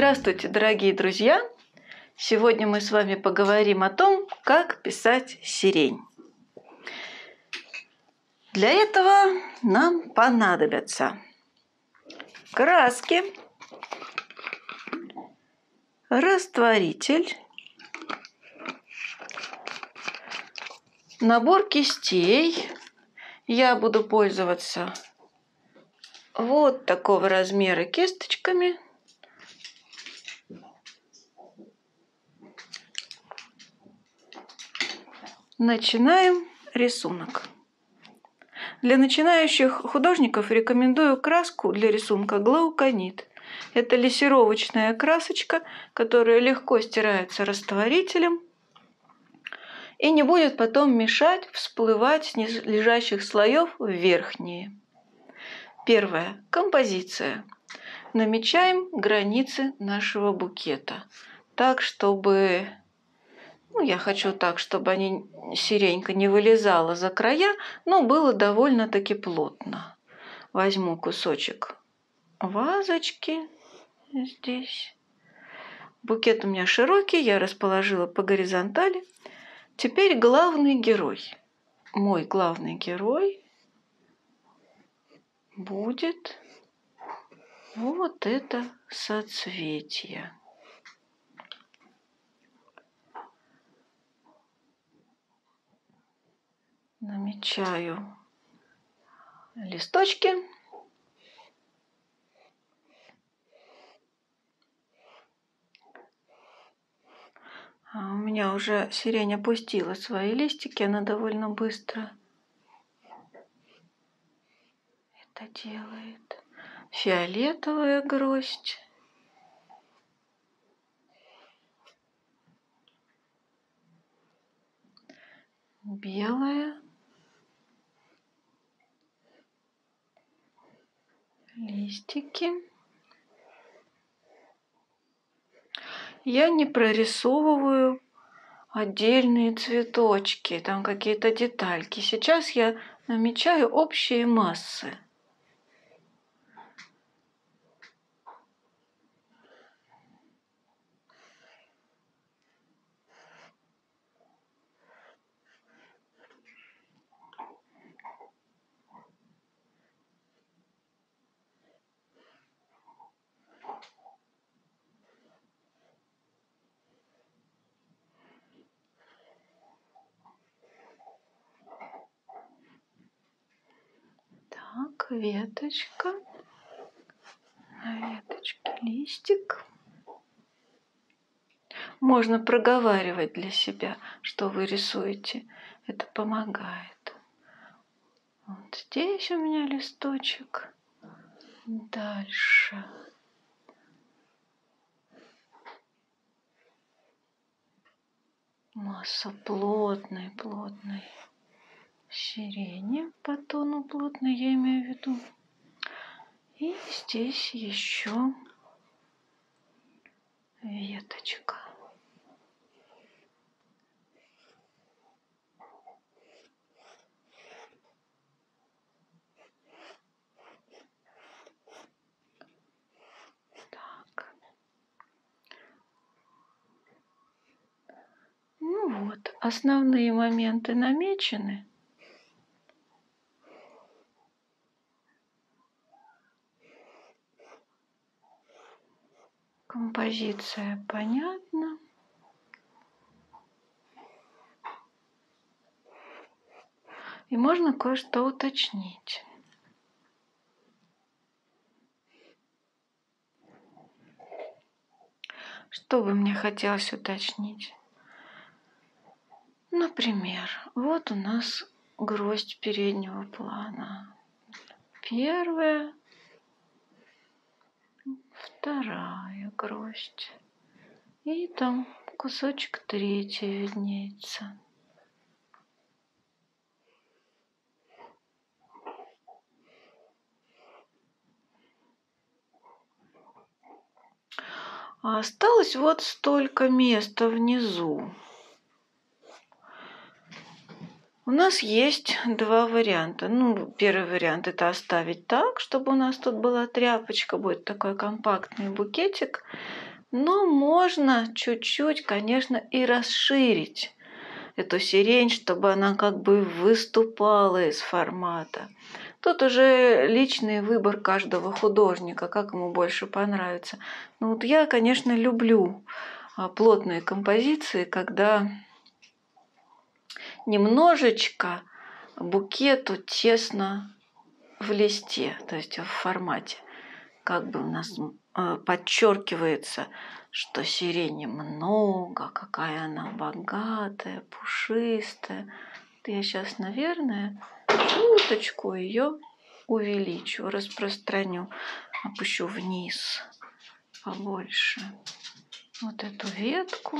Здравствуйте, дорогие друзья! Сегодня мы с вами поговорим о том, как писать сирень. Для этого нам понадобятся краски, растворитель, набор кистей. Я буду пользоваться вот такого размера кисточками. Начинаем рисунок. Для начинающих художников рекомендую краску для рисунка Глауконит. Это лессировочная красочка, которая легко стирается растворителем и не будет потом мешать всплывать с нижележащих слоев в верхние. Первое. Композиция. Намечаем границы нашего букета. Так, чтобы... я хочу так, чтобы они, сиренька не вылезала за края, но было довольно-таки плотно. Возьму кусочек вазочки здесь. Букет у меня широкий, я расположила по горизонтали. Теперь главный герой. Мой главный герой будет вот это соцветие. Намечаю листочки. У меня уже сирень опустила свои листики, она довольно быстро это делает. Фиолетовая гроздь. Белая. Листики. Я не прорисовываю отдельные цветочки, там какие-то детальки. Сейчас я намечаю общие массы. Веточка, на веточке листик. Можно проговаривать для себя, что вы рисуете. Это помогает. Вот здесь у меня листочек. Дальше. Масса плотной сирени по тону плотной, я имею в виду. И здесь еще веточка. Так. Ну вот, основные моменты намечены. Композиция понятна. И можно кое-что уточнить. Что бы мне хотелось уточнить? Например, вот у нас гроздь переднего плана. Первая. Вторая гроздь. И там кусочек третий виднеется. А осталось вот столько места внизу. У нас есть два варианта. Первый вариант – это оставить так, чтобы у нас тут была тряпочка, будет такой компактный букетик. Но можно чуть-чуть, конечно, и расширить эту сирень, чтобы она как бы выступала из формата. Тут уже личный выбор каждого художника, как ему больше понравится. Ну вот я, конечно, люблю плотные композиции, когда немножечко букету тесно в листе, то есть в формате. Как бы у нас подчеркивается, что сирени много, какая она богатая, пушистая. Я сейчас, наверное, чуточку ее увеличу, распространю, опущу вниз побольше вот эту ветку.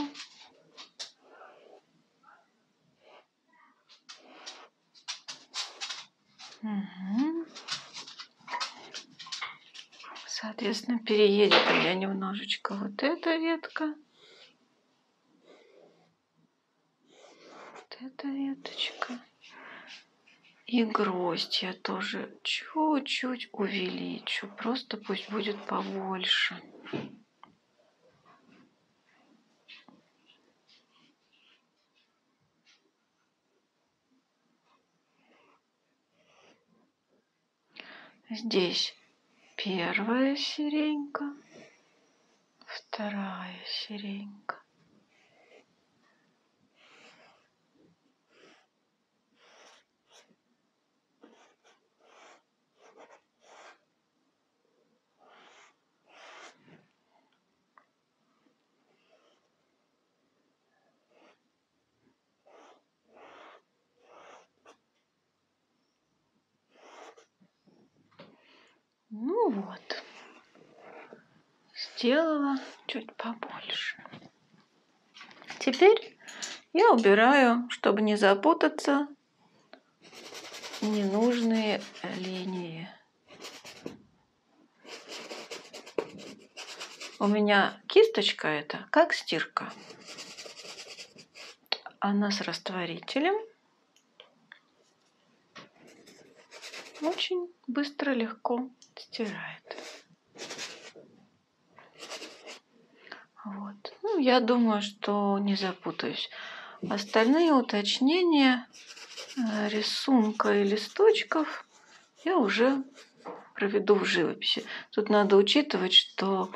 Угу. Соответственно, переедет у меня немножечко вот эта ветка. Вот эта веточка. И гроздь я тоже чуть-чуть увеличу. Просто пусть будет побольше. Здесь первая сиренька, вторая сиренька. Ну вот, сделала чуть побольше. Теперь я убираю, чтобы не запутаться, ненужные линии. У меня кисточка эта, как стирка. Она с растворителем. Очень быстро, легко стирает. Вот. Ну, я думаю, что не запутаюсь. Остальные уточнения рисунка и листочков я уже проведу в живописи. Тут надо учитывать, что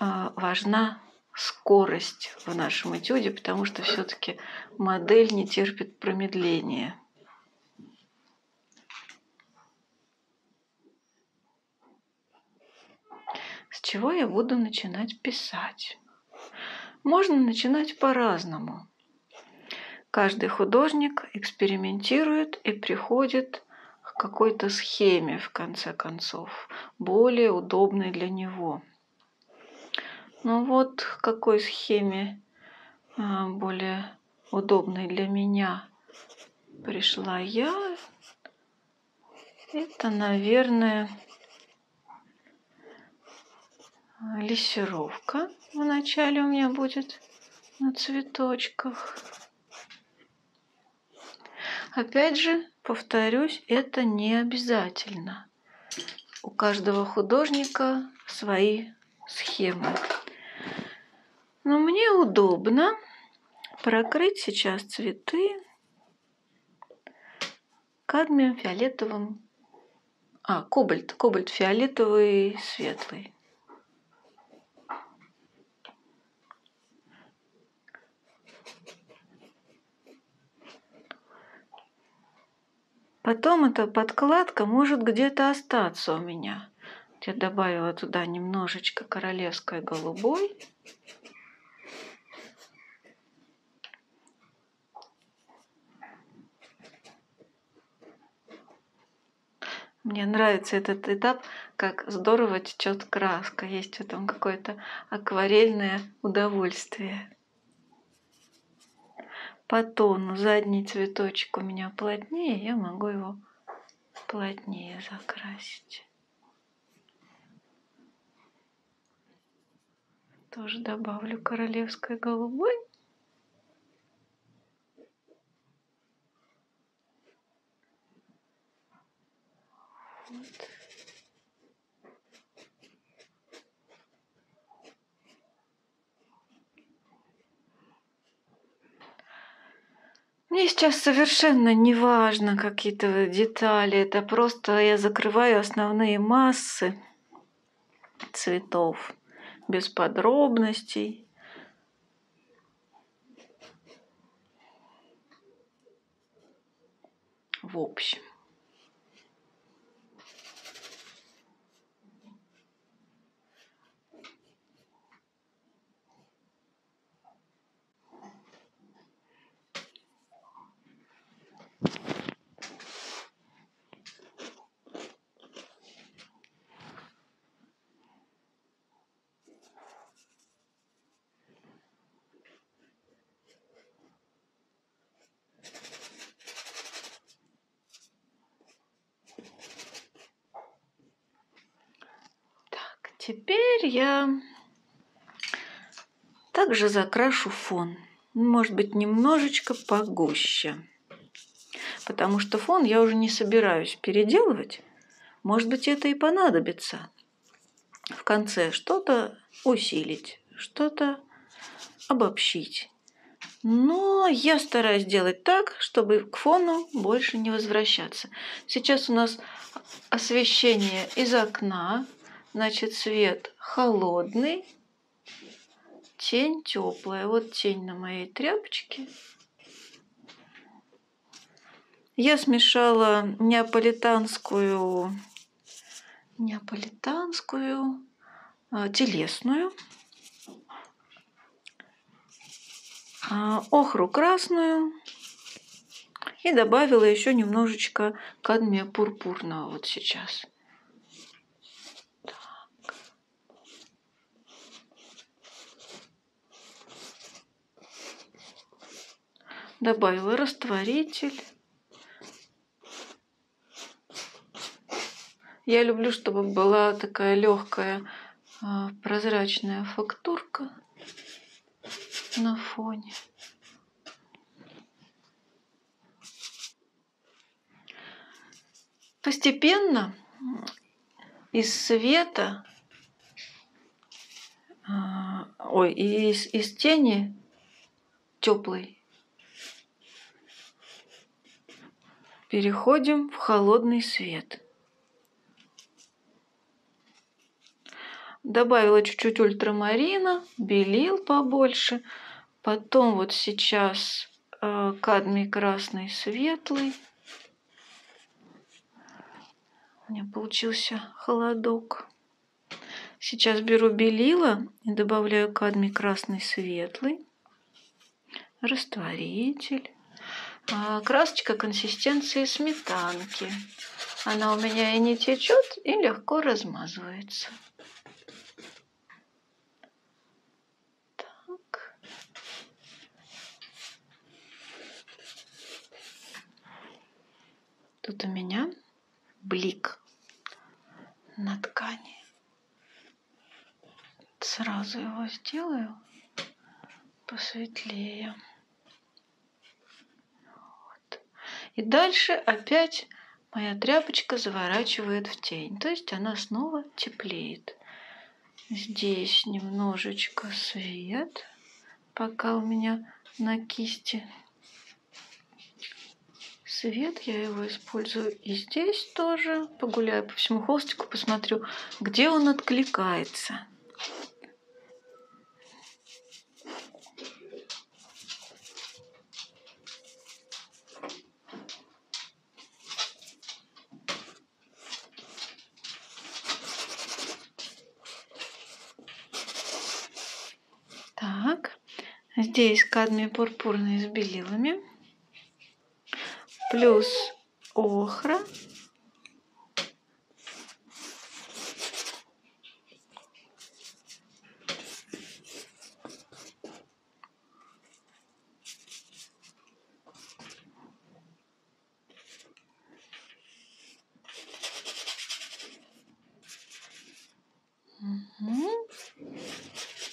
важна скорость в нашем этюде, потому что все-таки модель не терпит промедления. С чего я буду начинать писать? Можно начинать по-разному. Каждый художник экспериментирует и приходит к какой-то схеме, в конце концов, более удобной для него. Ну вот, к какой схеме более удобной для меня пришла я. Это, наверное, лессировка вначале у меня будет на цветочках. Опять же, повторюсь, это не обязательно. У каждого художника свои схемы. Но мне удобно прокрыть сейчас цветы кадмием фиолетовым, кобальт фиолетовый светлый. Потом эта подкладка может где-то остаться у меня. Я добавила туда немножечко королевской голубой. Мне нравится этот этап, как здорово течет краска. Есть в этом какое-то акварельное удовольствие. По тону задний цветочек у меня плотнее, я могу его плотнее закрасить. Тоже добавлю королевской голубой. Вот. Мне сейчас совершенно не важно какие-то детали. Это просто я закрываю основные массы цветов без подробностей. В общем. Теперь я также закрашу фон, может быть, немножечко погуще, потому что фон я уже не собираюсь переделывать, может быть, это и понадобится в конце что-то усилить, что-то обобщить, но я стараюсь делать так, чтобы к фону больше не возвращаться. Сейчас у нас освещение из окна. Значит, свет холодный, тень теплая. Вот тень на моей тряпочке. Я смешала неаполитанскую телесную, охру красную и добавила еще немножечко кадмия пурпурного вот сейчас. Добавила растворитель. Я люблю, чтобы была такая легкая прозрачная фактурка на фоне. Постепенно из света, из тени теплой переходим в холодный свет. Добавила чуть-чуть ультрамарина, белил побольше. Потом вот сейчас кадмий красный светлый. У меня получился холодок. Сейчас беру белила и добавляю кадмий красный светлый. Растворитель. Красочка консистенции сметанки. Она у меня и не течет, и легко размазывается. Так. Тут у меня блик на ткани. Сразу его сделаю посветлее. И дальше опять моя тряпочка заворачивает в тень. То есть она снова теплеет. Здесь немножечко свет, пока у меня на кисти. Свет, я его использую и здесь тоже. Погуляю по всему холстику, посмотрю, где он откликается. Здесь кадмий пурпурный с белилами, плюс охра,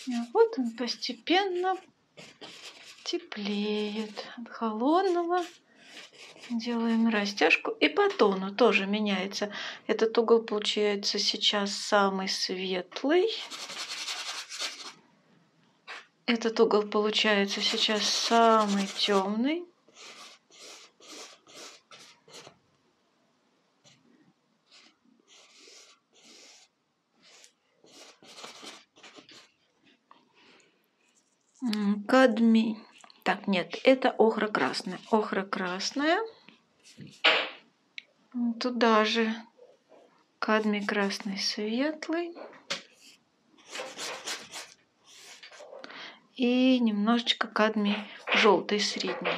и вот он постепенно теплеет от холодного. Делаем растяжку. И по тону тоже меняется. Этот угол получается сейчас самый светлый. Этот угол получается сейчас самый темный. Кадмий. Так, нет, это охра красная. Охра красная. Туда же. Кадмий красный светлый. И немножечко кадмий желтый средний.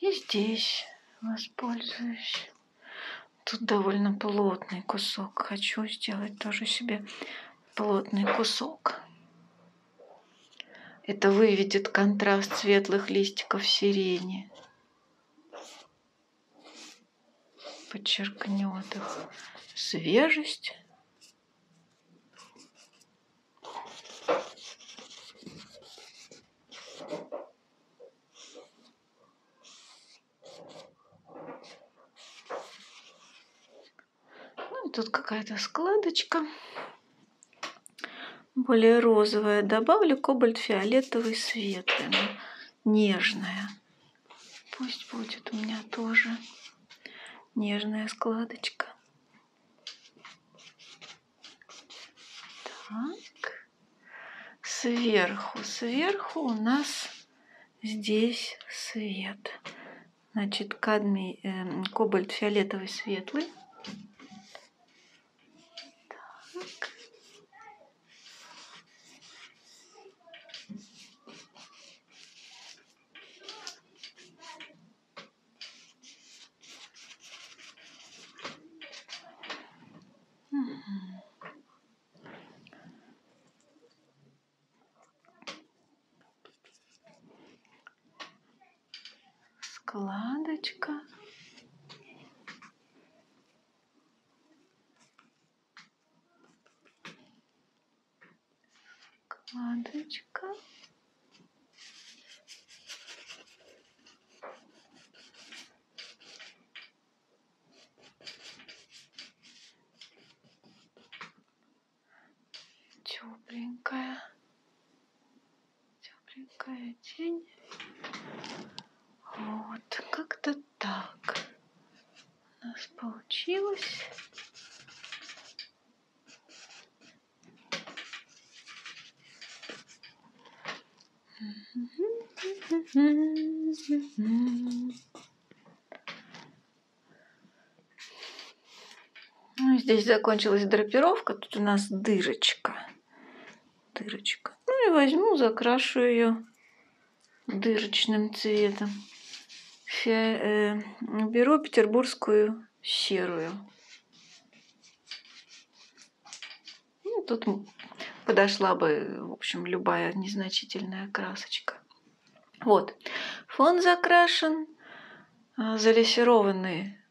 И здесь воспользуюсь. Тут довольно плотный кусок. Хочу сделать тоже себе плотный кусок. Это выведет контраст светлых листиков сирени. Подчеркнет их свежесть. Тут какая-то складочка. Более розовая. Добавлю кобальт фиолетовый светлый. Нежная. Пусть будет у меня тоже нежная складочка. Так. Сверху. Сверху у нас здесь свет. Значит, кадмий, кобальт фиолетовый светлый. Складочка. Складочка. Тепленькая. Тепленькая тень. Вот, как-то так у нас получилось. Ну, здесь закончилась драпировка, тут у нас дырочка. Дырочка. Ну и возьму, закрашу ее дырочным цветом. Беру петербургскую серую. Ну, тут подошла бы, в общем, любая незначительная красочка. Вот. Фон закрашен. Залессированы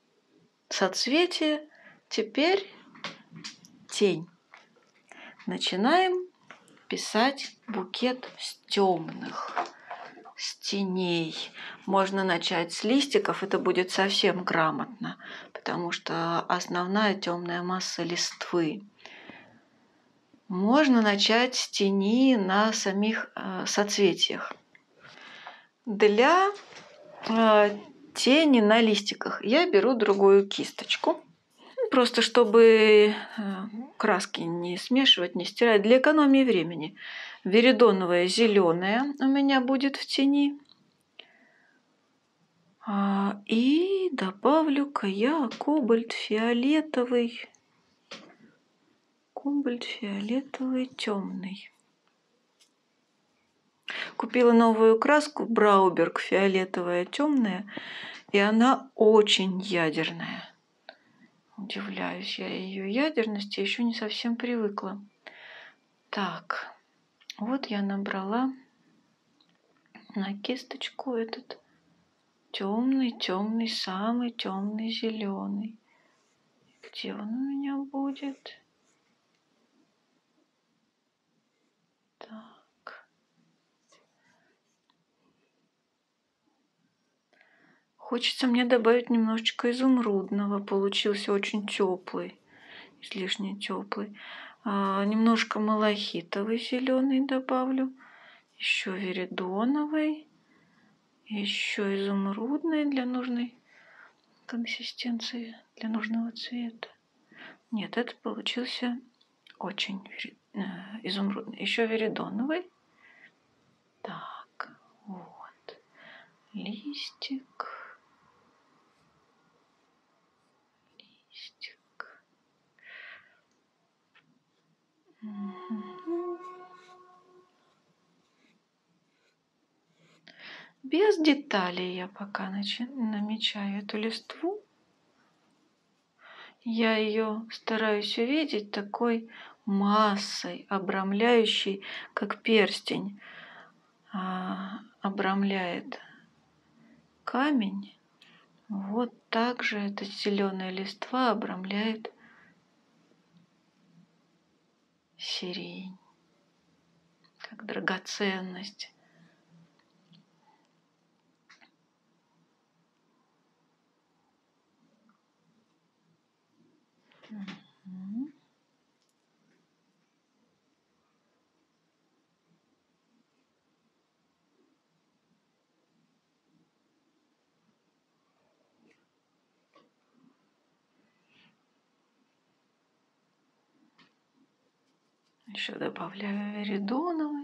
соцветия. Теперь тень. Начинаем писать букет с темных. С теней. Можно начать с листиков, это будет совсем грамотно, потому что основная темная масса листвы. Можно начать с тени на самих соцветиях. Для тени на листиках я беру другую кисточку, просто чтобы краски не смешивать, не стирать, для экономии времени. Виридоновая зеленая у меня будет в тени. И добавлю-ка я кобальт фиолетовый. Кобальт фиолетовый темный. Купила новую краску Brauberg фиолетовая темная. И она очень ядерная. Удивляюсь я ее ядерности. Еще не совсем привыкла. Так. Вот я набрала на кисточку этот темный, самый темный зеленый. Где он у меня будет? Так. Хочется мне добавить немножечко изумрудного. Получился очень теплый. излишне теплый. Немножко малахитовый зеленый добавлю, еще виридоновый, еще изумрудный для нужной консистенции, для нужного цвета. Нет, это получился очень изумрудный. Еще виридоновый. Так, вот. Листик. Листик. Угу. Без деталей я пока намечаю эту листву. Я ее стараюсь увидеть такой массой, обрамляющей, как перстень обрамляет камень. Вот так же эта зеленая листва обрамляет сирень, как драгоценность. Еще добавляю виридоновый.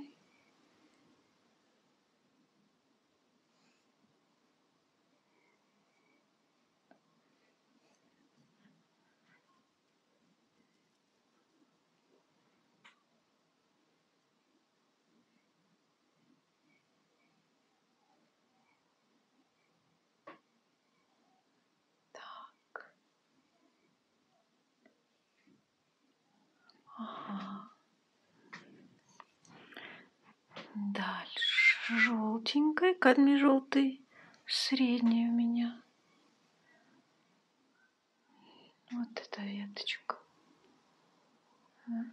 Дальше желтенькой, кадмий желтый, средний у меня. Вот эта веточка.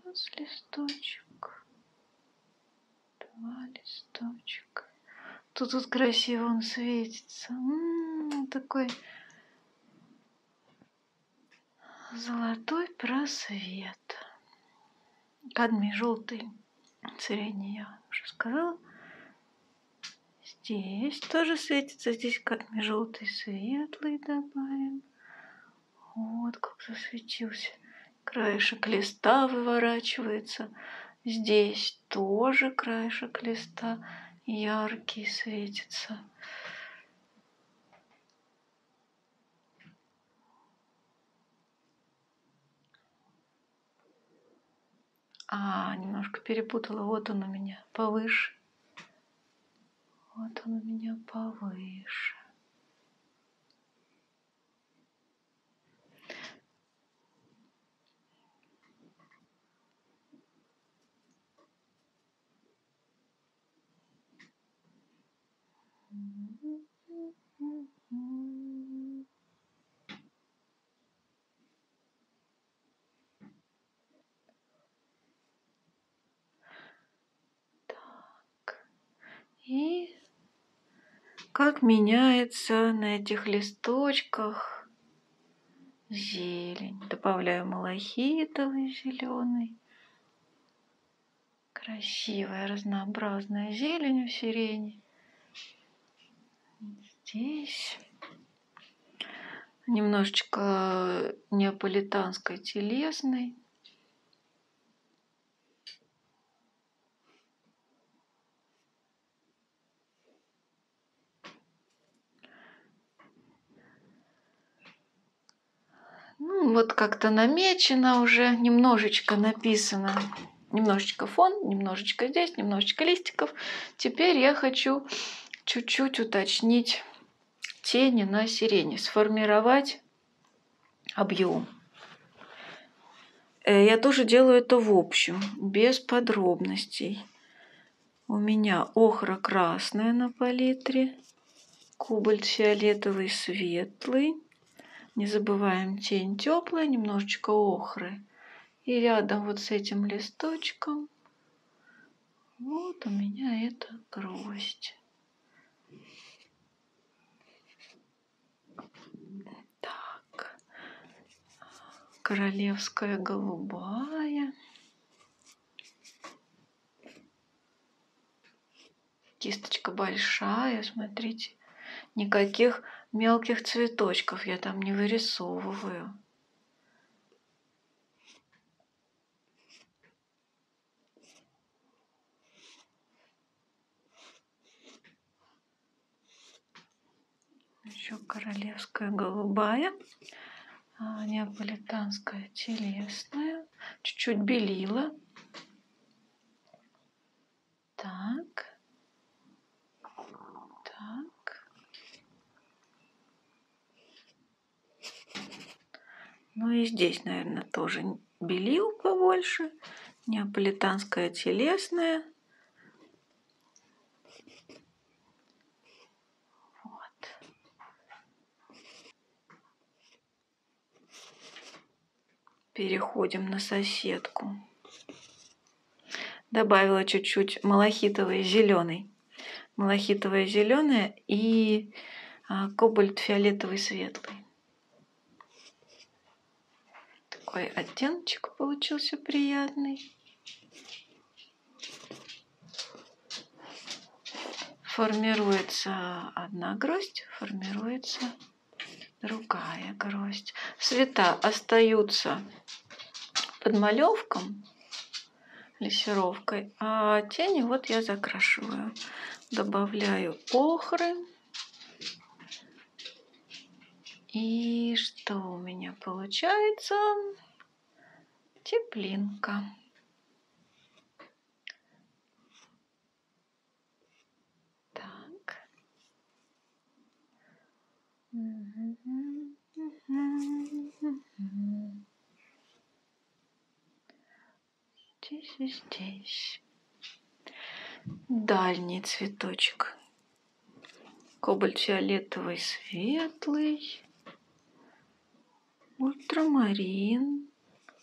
Раз листочек, два листочка. Тут вот красиво он светится. Такой золотой просвет. Кадмий желтый. Средний я уже сказала. Здесь тоже светится. Здесь кадмий желтый светлый добавим. Вот как засветился. Краешек листа выворачивается. Здесь тоже краешек листа яркий светится. Немножко перепутала. Вот он у меня повыше. Вот он у меня повыше. И как меняется на этих листочках зелень. Добавляю малахитовый зеленый. Красивая разнообразная зелень у сирени. Здесь немножечко неаполитанской телесной. Ну, вот как-то намечено уже, немножечко написано. Немножечко фон, немножечко здесь, немножечко листиков. Теперь я хочу чуть-чуть уточнить тени на сирени, сформировать объем. Я тоже делаю это в общем, без подробностей. У меня охра красная на палитре, кобальт фиолетовый светлый. Не забываем тень теплая, немножечко охры. И рядом вот с этим листочком вот у меня эта гроздь. Так, королевская голубая, кисточка большая, смотрите, никаких мелких цветочков я там не вырисовываю. Еще королевская голубая, неаполитанская телесная, чуть-чуть белила. Так, так. Ну и здесь, наверное, тоже белил побольше. Неаполитанская телесная. Переходим на соседку. Добавила чуть-чуть малахитовый зеленый. Малахитовая зеленая и кобальт фиолетовый светлый. Такой оттеночек получился приятный. Формируется одна гроздь, формируется другая гроздь. Цвета остаются подмалевком, лессировкой, а тени вот я закрашиваю. Добавляю охры. И что у меня получается? Теплинка. Так. Здесь и здесь. Дальний цветочек. Кобальт фиолетовый светлый. Ультрамарин.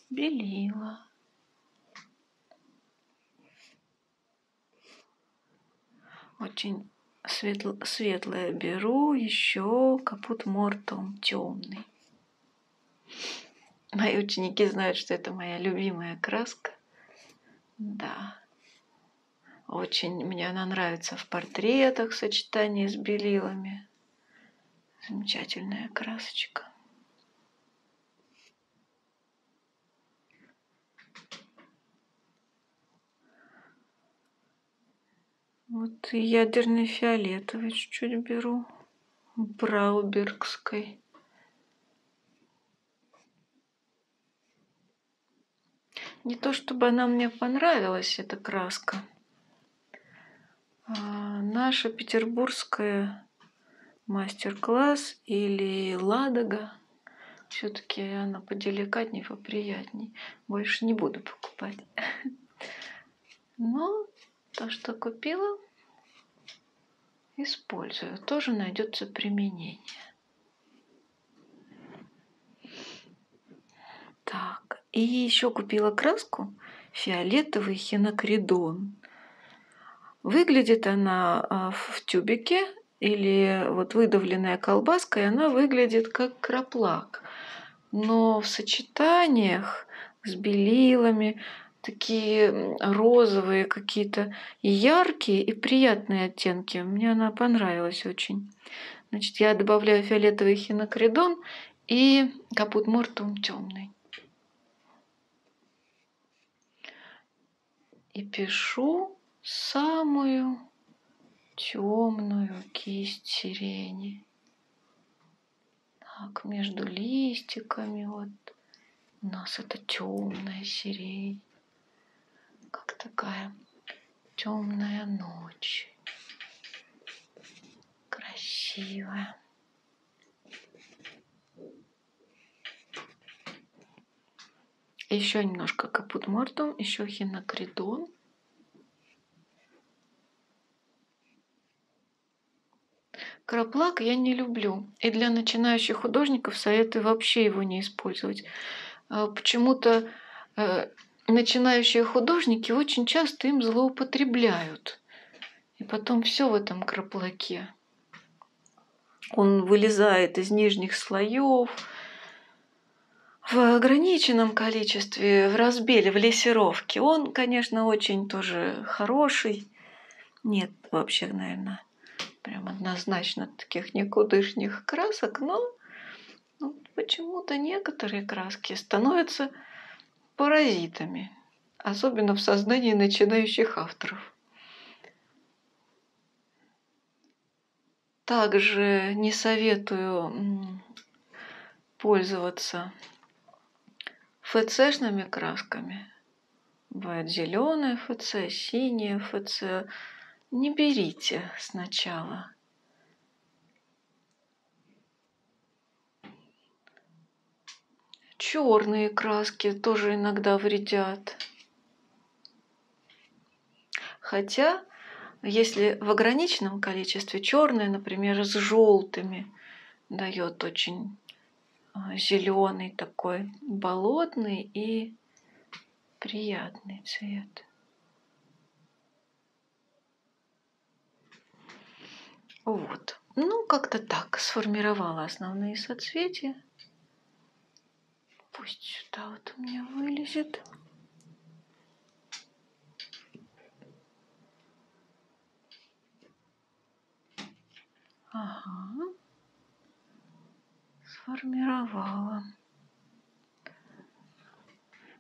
Белила. Очень светлое беру, еще капут-мортуум темный. Мои ученики знают, что это моя любимая краска. Да, очень мне она нравится в портретах в сочетании с белилами. Замечательная красочка. Вот и ядерный фиолетовый чуть-чуть беру, браубергской. Не то чтобы она мне понравилась, эта краска. Наша петербургская мастер-класс или Ладога. Все-таки она поделикатнее, поприятней. Больше не буду покупать. Но то, что купила, использую. Тоже найдется применение. Так. И еще купила краску фиолетовый хинокридон. Выглядит она в тюбике или вот выдавленная колбаска, и она выглядит как краплак. Но в сочетаниях с белилами такие розовые какие-то яркие и приятные оттенки. Мне она понравилась очень. Значит, я добавляю фиолетовый хинокридон и капут-мортуум темный. И пишу самую темную кисть сирени. Так, между листиками вот у нас это темная сирень. Как такая темная ночь. Красивая. Еще немножко капут-мортуум, еще хинокридон. Краплак я не люблю. И для начинающих художников советую вообще его не использовать. Почему-то начинающие художники очень часто им злоупотребляют. И потом все в этом краплаке. Он вылезает из нижних слоев. в ограниченном количестве, в разбеле, в лессировке. Он, конечно, очень тоже хороший. Нет вообще, наверное, прям однозначно таких никудышних красок, но почему-то некоторые краски становятся паразитами, особенно в сознании начинающих авторов. Также не советую пользоваться ФЦшными красками. Бывает зеленая ФЦ, синяя ФЦ. Не берите сначала. Черные краски тоже иногда вредят. Хотя, если в ограниченном количестве, черные, например, с желтыми дает очень зеленый такой болотный и приятный цвет. Вот. Ну, как-то так сформировала основные соцветия. Пусть сюда вот у меня вылезет. Ага. Сформировала.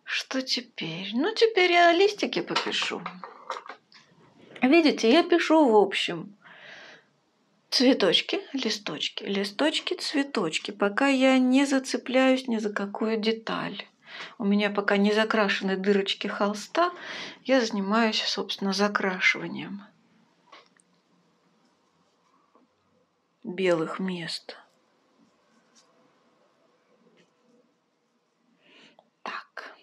Что теперь? Ну, теперь я листики попишу. Видите, я пишу в общем. Цветочки, листочки, листочки, цветочки. Пока я не зацепляюсь ни за какую деталь. У меня пока не закрашены дырочки холста. Я занимаюсь, собственно, закрашиванием белых мест. Так.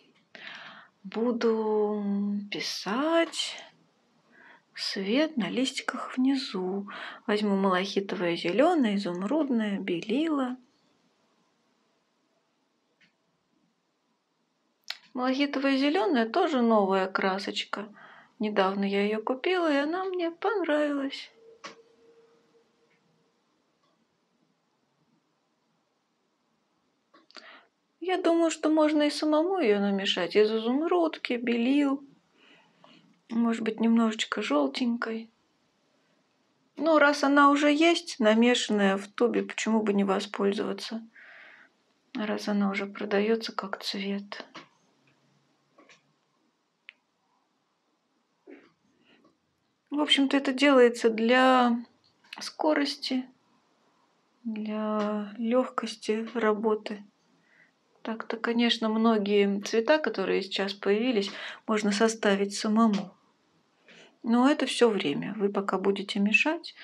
Буду писать... Свет на листиках внизу. Возьму малахитовое зеленое, изумрудное, белила. Малахитовое зеленое тоже новая красочка. Недавно я ее купила, и она мне понравилась. Я думаю, что можно и самому ее намешать из изумрудки, белил. Может быть, немножечко желтенькой. Но раз она уже есть, намешанная в тубе, почему бы не воспользоваться? Раз она уже продается как цвет. В общем-то, это делается для скорости, для легкости работы. Так-то, конечно, многие цвета, которые сейчас появились, можно составить самому. Но это все время. Вы пока будете мешать.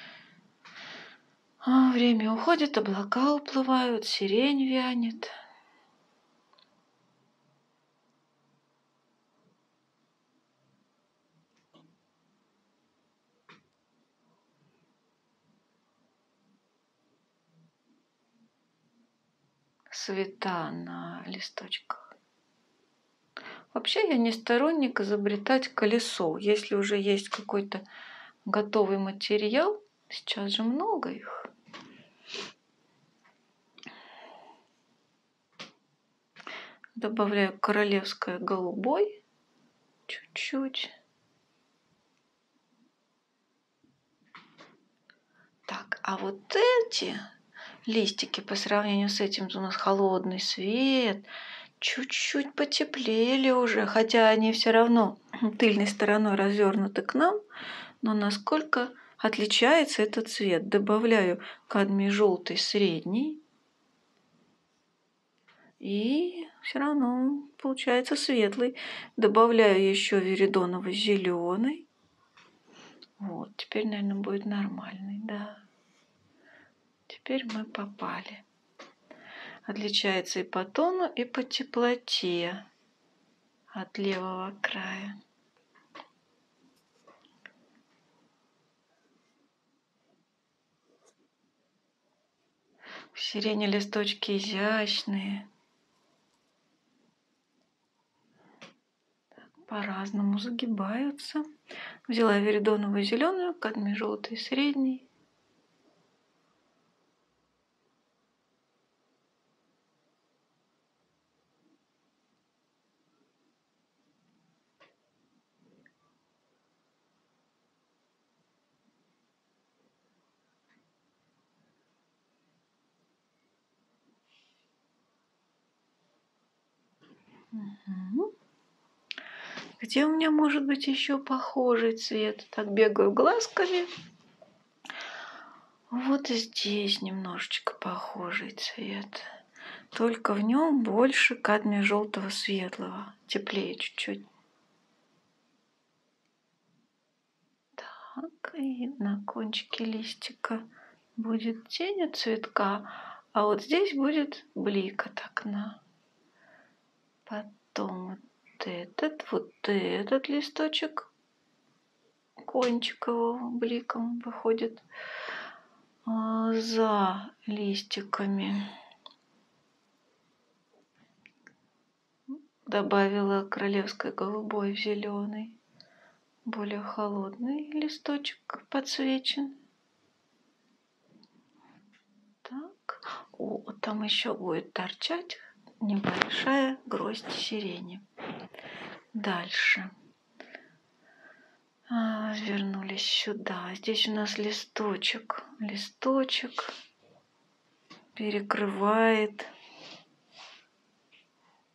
Время уходит, облака уплывают, сирень вянет. Цвета на листочках. Вообще я не сторонник изобретать колесо. Если уже есть какой-то готовый материал, сейчас же много их. Добавляю королевская голубой чуть-чуть. Так, а вот эти листики по сравнению с этим, у нас холодный свет, чуть-чуть потеплели уже, хотя они все равно тыльной стороной развернуты к нам, но насколько отличается этот цвет. Добавляю кадмий желтый средний, и все равно получается светлый. Добавляю еще виридоновый зеленый. Вот, теперь, наверное, будет нормальный, да. Теперь мы попали. Отличается и по тону, и по теплоте от левого края. В сирене листочки изящные. По-разному загибаются. Взяла виридоновую зеленую, кадмий желтый средний. Угу. Где у меня может быть еще похожий цвет? Так бегаю глазками. Вот и здесь немножечко похожий цвет. Только в нем больше кадмия желтого светлого. Теплее чуть-чуть. Так, и на кончике листика будет тень от цветка. А вот здесь будет блик от окна. Потом вот этот листочек кончик его бликом выходит за листиками. Добавила королевской голубой в зеленый. Более холодный листочек подсвечен. Так. О, там еще будет торчать небольшая гроздь сирени. Дальше. Вернулись сюда. Здесь у нас листочек. Листочек перекрывает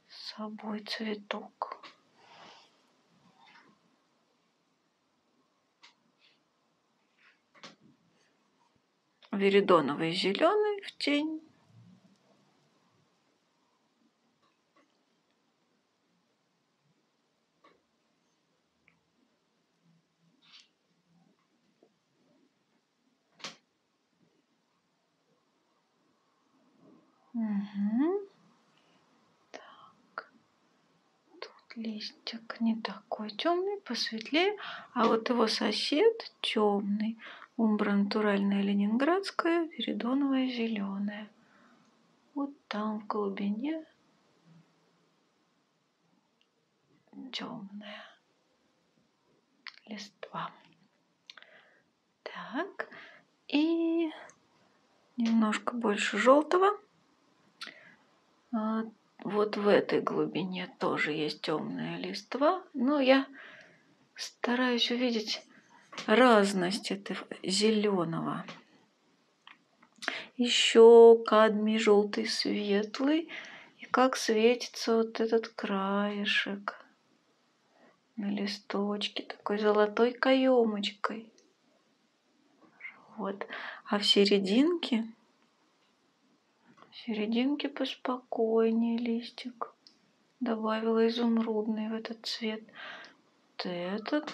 собой цветок. Виридоновый зеленый в тень. Угу. Так. Тут листик не такой темный, посветлее, а вот его сосед темный. Умбра натуральная ленинградская, виридоновая зеленая. Вот там в глубине темная листва. Так, и немножко больше желтого. Вот в этой глубине тоже есть темная листва, но я стараюсь увидеть разность этого зеленого. Еще кадмий желтый светлый, и как светится вот этот краешек на листочке такой золотой каемочкой. Вот, а в серединке. В серединке поспокойнее листик. Добавила изумрудный в этот цвет. Вот этот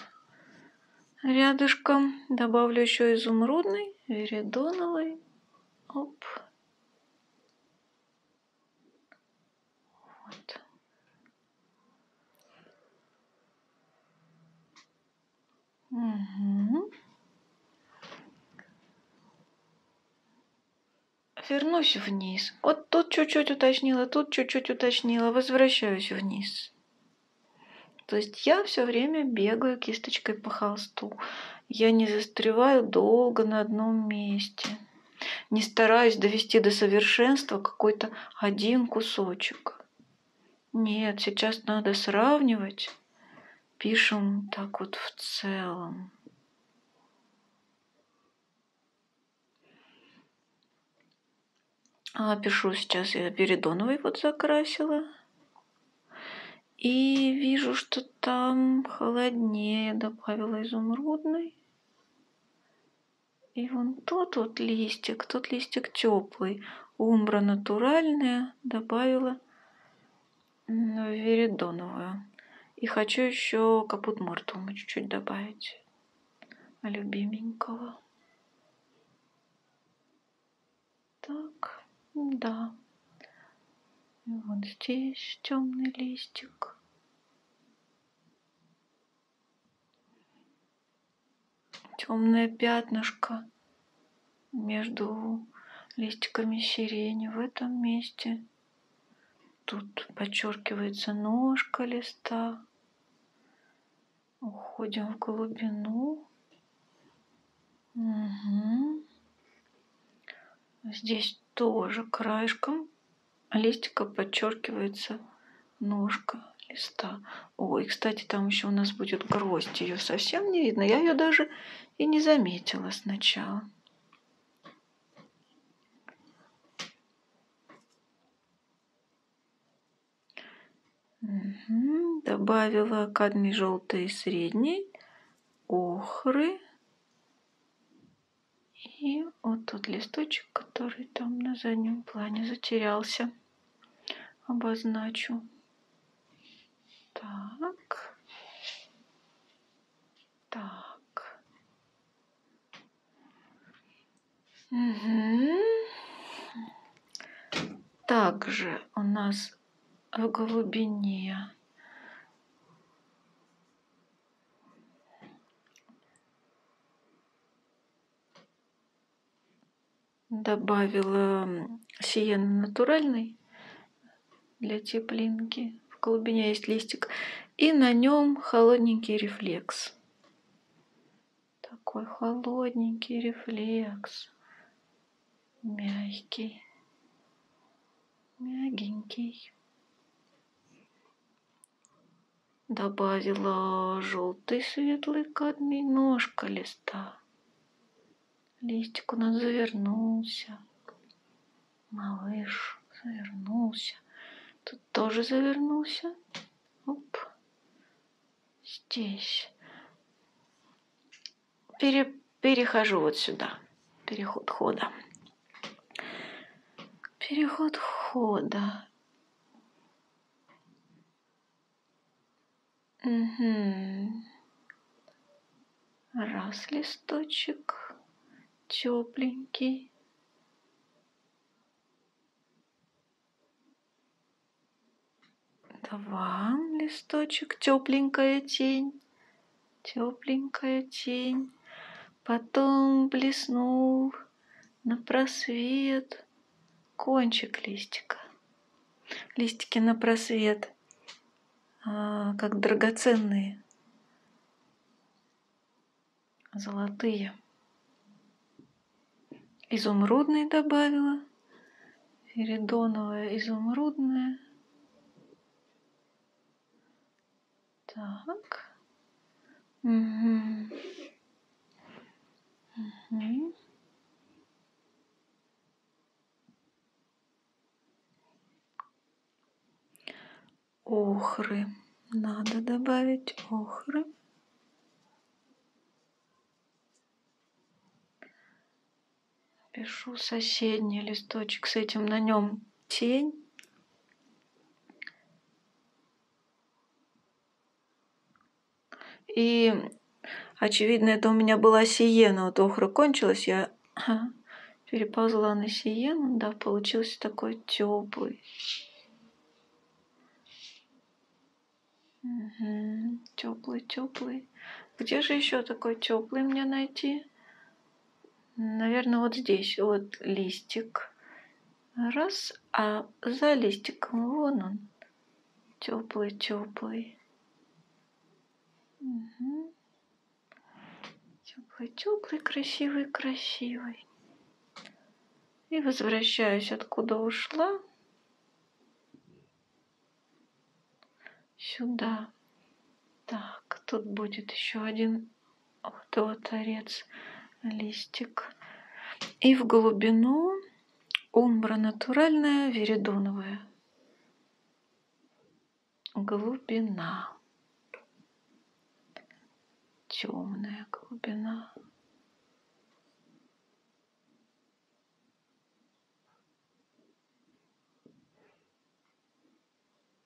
рядышком. Добавлю еще изумрудный, виридоновый. Оп. Вот. Угу. Вернусь вниз. Вот тут чуть-чуть уточнила, тут чуть-чуть уточнила. Возвращаюсь вниз. То есть я все время бегаю кисточкой по холсту. Я не застреваю долго на одном месте. Не стараюсь довести до совершенства какой-то один кусочек. Нет, сейчас надо сравнивать. Пишем так вот в целом. Пишу сейчас, я виридоновый вот закрасила. И вижу, что там холоднее. Добавила изумрудный. И вон тот вот листик. Тот листик теплый. Умбра натуральная. Добавила виридоновую. И хочу еще капут-мортуум чуть-чуть добавить. Любименького. Так. Да. И вот здесь темный листик. Темное пятнышко между листиками сирени в этом месте. Тут подчеркивается ножка листа. Уходим в глубину. Угу. Здесь тоже краешком листика подчеркивается ножка листа. Ой, кстати, там еще у нас будет гроздь. Ее совсем не видно. Я ее даже и не заметила сначала. Угу. Добавила кадмий желтый и средний, охры. И вот тот листочек, который там на заднем плане затерялся, обозначу. Так. Так. Угу. Также у нас в глубине добавила сиену натуральный для теплинки. В глубине есть листик. И на нем холодненький рефлекс. Такой холодненький рефлекс. Мягкий. Мягенький. Добавила желтый светлый кадмий, ножка листа. Листик у нас завернулся. Малыш завернулся. Тут тоже завернулся. Оп. Здесь. Перехожу вот сюда. Переход хода. Переход хода. Угу. Раз листочек. Тепленький. Два листочек, тепленькая тень, тепленькая тень. Потом блеснул на просвет кончик листика. Листики на просвет, как драгоценные, золотые. Изумрудный добавила, виридоновая, изумрудная. Так. Угу. Угу. Охры. Надо добавить охры. Пишу соседний листочек с этим, на нем тень. И, очевидно, это у меня была сиена. Вот охра кончилась, я переползла на сиену. Да, получился такой теплый. Угу. Теплый, теплый. Где же еще такой теплый мне найти? Наверное, вот здесь. Вот листик. Раз. А за листиком вон он. Теплый, теплый. Угу. Теплый, теплый, красивый, красивый. И возвращаюсь, откуда ушла. Сюда. Так, тут будет еще один вот орец. Листик. И в глубину умбра натуральная, виридоновая. Глубина. Темная глубина.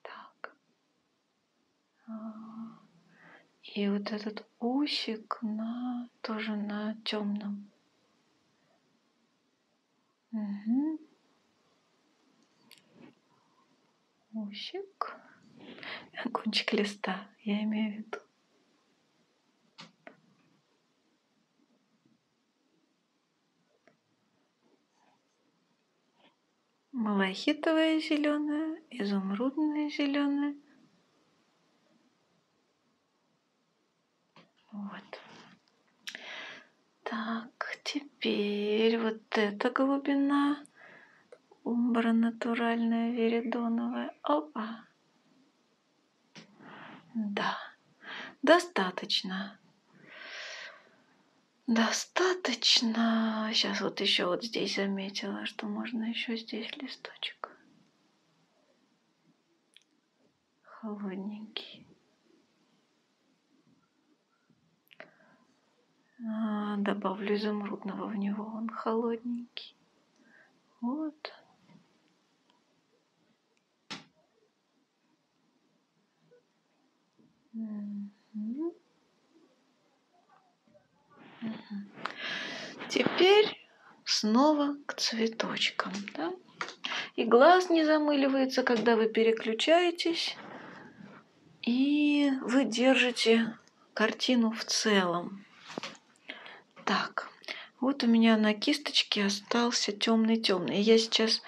Так. И вот этот усик на, тоже на темном. Угу. Усик. Кончик листа, я имею в виду. Малахитовая зеленая, изумрудная зеленая. Вот. Так, теперь вот эта глубина. Умбра натуральная, виридоновая. Опа. Да. Достаточно. Достаточно. Сейчас вот еще вот здесь заметила, что можно еще здесь листочек. холодненький. Добавлю изумрудного в него, он холодненький. Вот. Теперь снова к цветочкам, да? И глаз не замыливается, когда вы переключаетесь, и вы держите картину в целом. Так, вот у меня на кисточке остался темный-темный. Я сейчас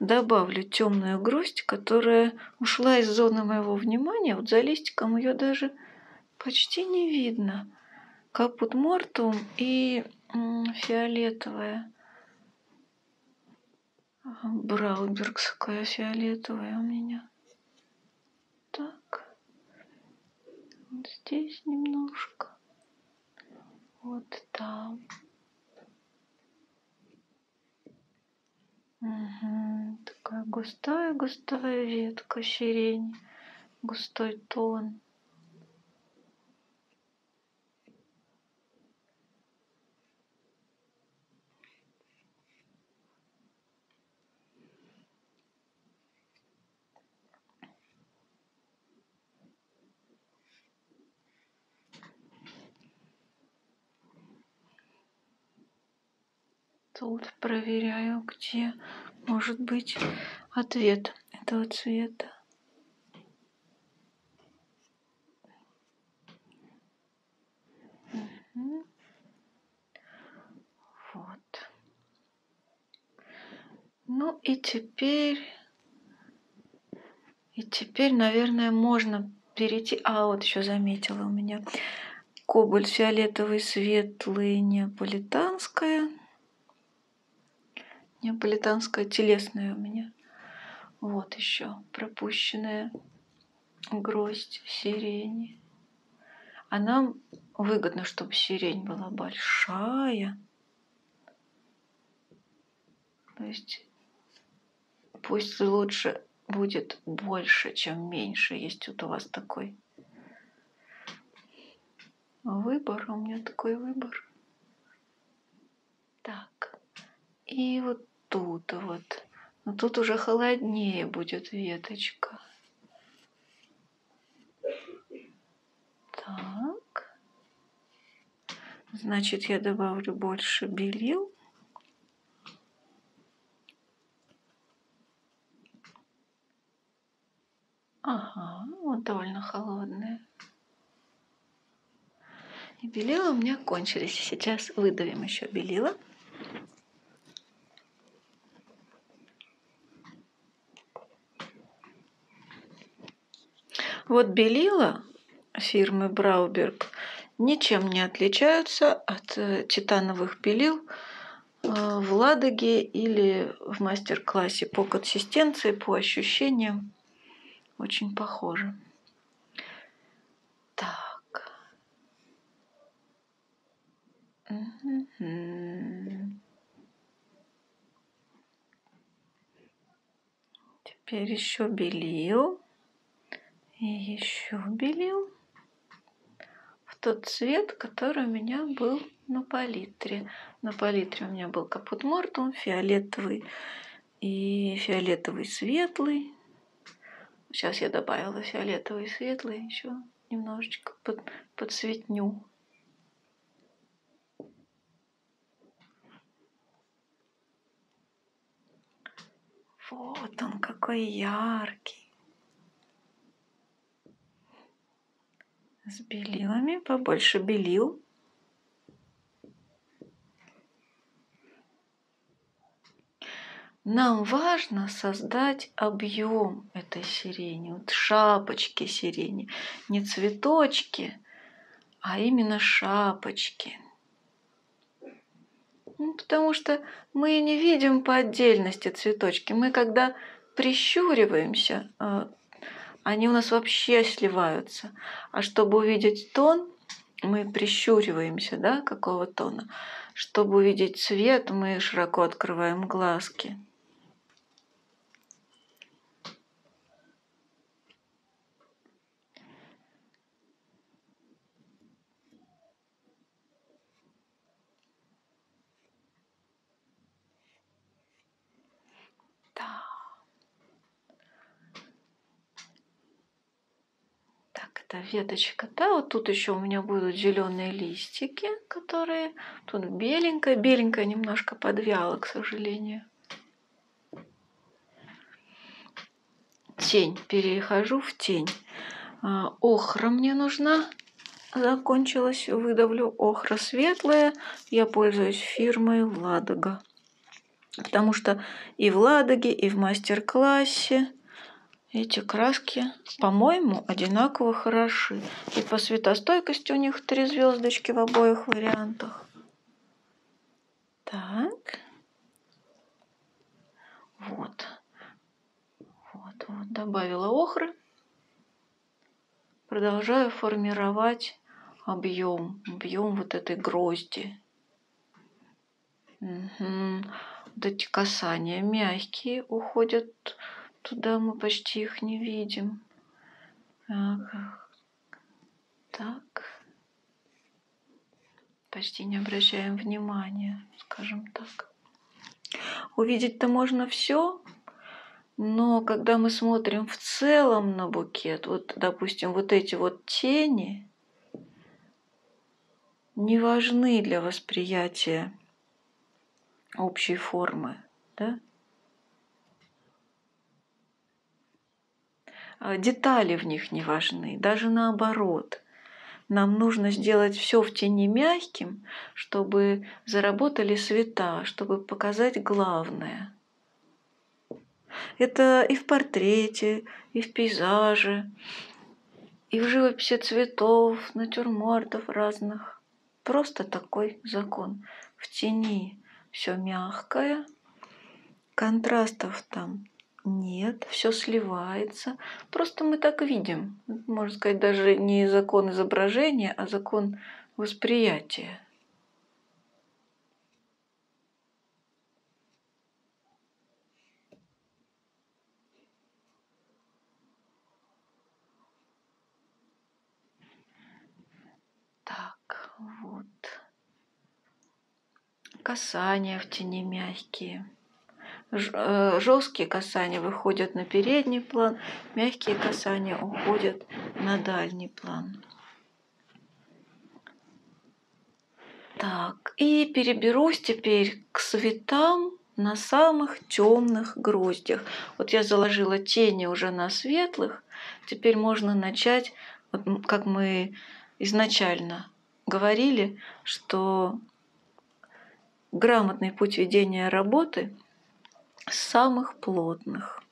добавлю темную грусть, которая ушла из зоны моего внимания. Вот за листиком ее даже почти не видно. Капут-мортуум и фиолетовая. Браубергская фиолетовая у меня. Так. Вот здесь немножко. Вот там. Угу. Такая густая-густая ветка сирени. Густой тон. Тут проверяю, где может быть ответ этого цвета. Угу. Вот. Ну и теперь, наверное, можно перейти. А вот еще заметила у меня кобальт фиолетовый, светлый, неаполитанская. Неаполитанская телесная у меня. Вот еще пропущенная гроздь сирени. А нам выгодно, чтобы сирень была большая. То есть пусть лучше будет больше, чем меньше. Есть вот у вас такой выбор. У меня такой выбор. Так. И вот тут вот. Но тут уже холоднее будет веточка. Так. Значит, я добавлю больше белил. Ага, вот довольно холодная. И белила у меня кончились. Сейчас выдавим еще белила. Вот белила фирмы Brauberg ничем не отличаются от титановых белил в Ладоге или в мастер-классе. По консистенции, по ощущениям очень похожи. Так. Теперь еще белил. И еще белил в тот цвет, который у меня был на палитре. На палитре у меня был капут-мортуум, фиолетовый и фиолетовый светлый. Сейчас я добавила фиолетовый светлый, еще немножечко подсветню. Вот он какой яркий. С белилами, побольше белил. Нам важно создать объем этой сирени, вот шапочки сирени, не цветочки, а именно шапочки. Ну, потому что мы не видим по отдельности цветочки. Мы когда прищуриваемся, они у нас вообще сливаются. А чтобы увидеть тон, мы прищуриваемся, да, какого тона. Чтобы увидеть цвет, мы широко открываем глазки. это веточка, да, вот тут еще у меня будут зеленые листики, которые тут беленькая, беленькая немножко подвяла, к сожалению. Тень, перехожу в тень. Охра мне нужна, закончилась, выдавлю охра светлая, я пользуюсь фирмой Ладога, потому что и в Ладоге, и в мастер-классе эти краски, по-моему, одинаково хороши. И по светостойкости у них 3 звездочки в обоих вариантах. Так. Вот. Вот, вот. Добавила охры. Продолжаю формировать объем. Объем вот этой грозди. Угу. Вот эти касания мягкие уходят... Туда мы почти их не видим. Так. Почти не обращаем внимания, скажем так. Увидеть-то можно все, но когда мы смотрим в целом на букет, вот, допустим, вот эти вот тени не важны для восприятия общей формы, да? Детали в них не важны, даже наоборот. Нам нужно сделать все в тени мягким, чтобы заработали цвета, чтобы показать главное. Это и в портрете, и в пейзаже, и в живописи цветов, натюрмортов разных. Просто такой закон. В тени все мягкое, контрастов там нет, все сливается. Просто мы так видим. Можно сказать, даже не закон изображения, а закон восприятия. Так, вот. Касания в тени мягкие. Жесткие касания выходят на передний план, мягкие касания уходят на дальний план. Так, и переберусь теперь к цветам на самых темных гроздях. Вот я заложила тени уже на светлых, теперь можно начать, вот как мы изначально говорили, что грамотный путь ведения работы самых плотных.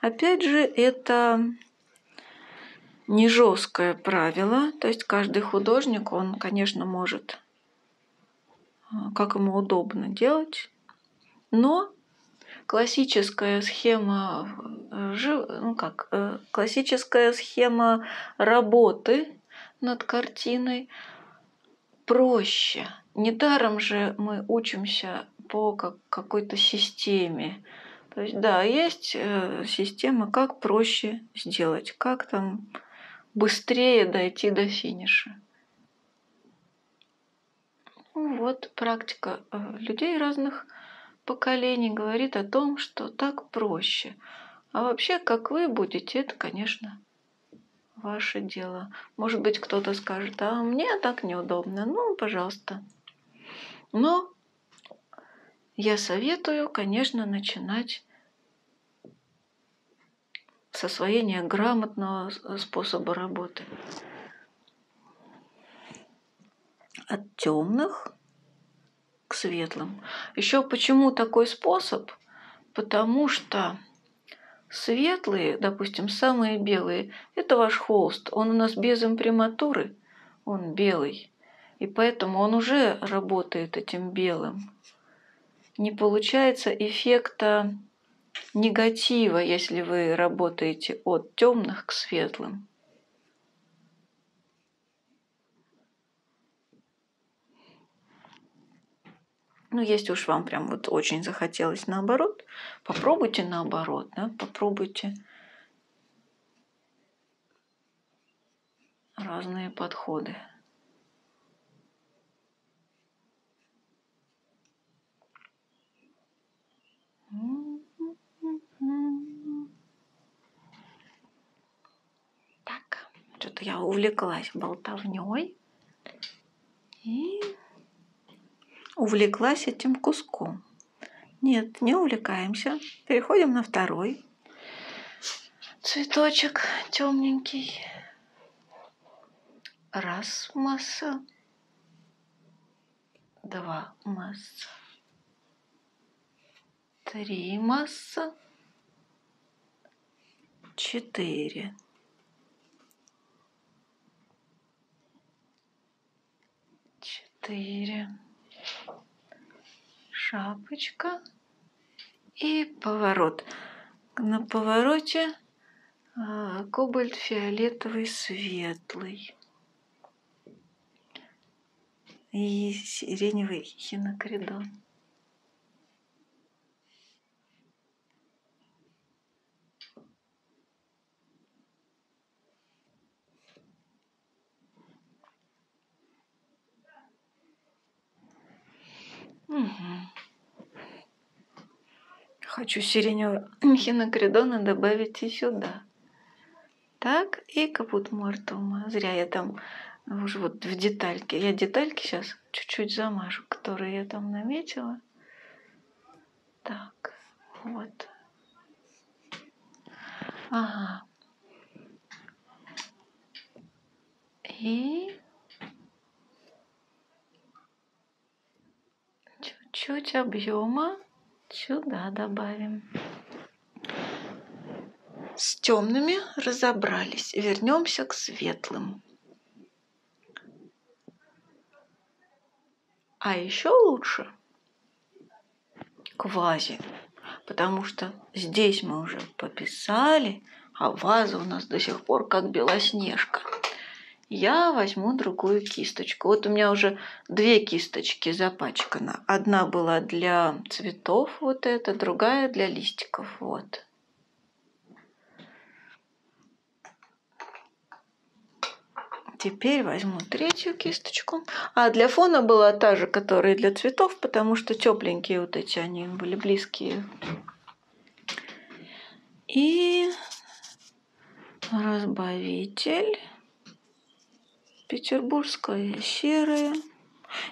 Опять же, это не жесткое правило, то есть каждый художник, он, конечно, может, как ему удобно делать, но классическая схема, ну как, классическая схема работы над картиной проще. Недаром же мы учимся по какой-то системе. То есть, да, есть система, как проще сделать, как там быстрее дойти до финиша. Вот практика людей разных поколений говорит о том, что так проще. А вообще, как вы будете, это, конечно, ваше дело. Может быть, кто-то скажет, а мне так неудобно. Ну, пожалуйста. Но я советую, конечно, начинать с освоения грамотного способа работы. От темных к светлым. Еще почему такой способ? Потому что светлые, допустим, самые белые, это ваш холст. Он у нас без имприматуры, он белый. И поэтому он уже работает этим белым. Не получается эффекта негатива, если вы работаете от темных к светлым. Ну, если уж вам прям вот очень захотелось наоборот, попробуйте наоборот, да? Попробуйте разные подходы. что я увлеклась болтовней и увлеклась этим куском. Нет, не увлекаемся. Переходим на второй цветочек темненький. Раз масса, два масса, три масса, четыре. Четыре. Шапочка и поворот. На повороте кобальт фиолетовый светлый и сиреневый хинокридон. Угу. Хочу сиреневого хинокридона добавить и сюда. Так, и капут-мортуума. Зря я там уже вот в детальке. Я детальки сейчас чуть-чуть замажу, которые я там наметила. Так, вот. Ага. И чуть-чуть объема сюда добавим. С темными разобрались. Вернемся к светлым. А еще лучше к вазе, потому что здесь мы уже пописали, а ваза у нас до сих пор как белоснежка. Я возьму другую кисточку. Вот у меня уже две кисточки запачкано. Одна была для цветов, вот эта, другая для листиков, вот. Теперь возьму третью кисточку. А для фона была та же, которая для цветов, потому что тепленькие вот эти, они были близкие. И разбавитель. Петербургская серая.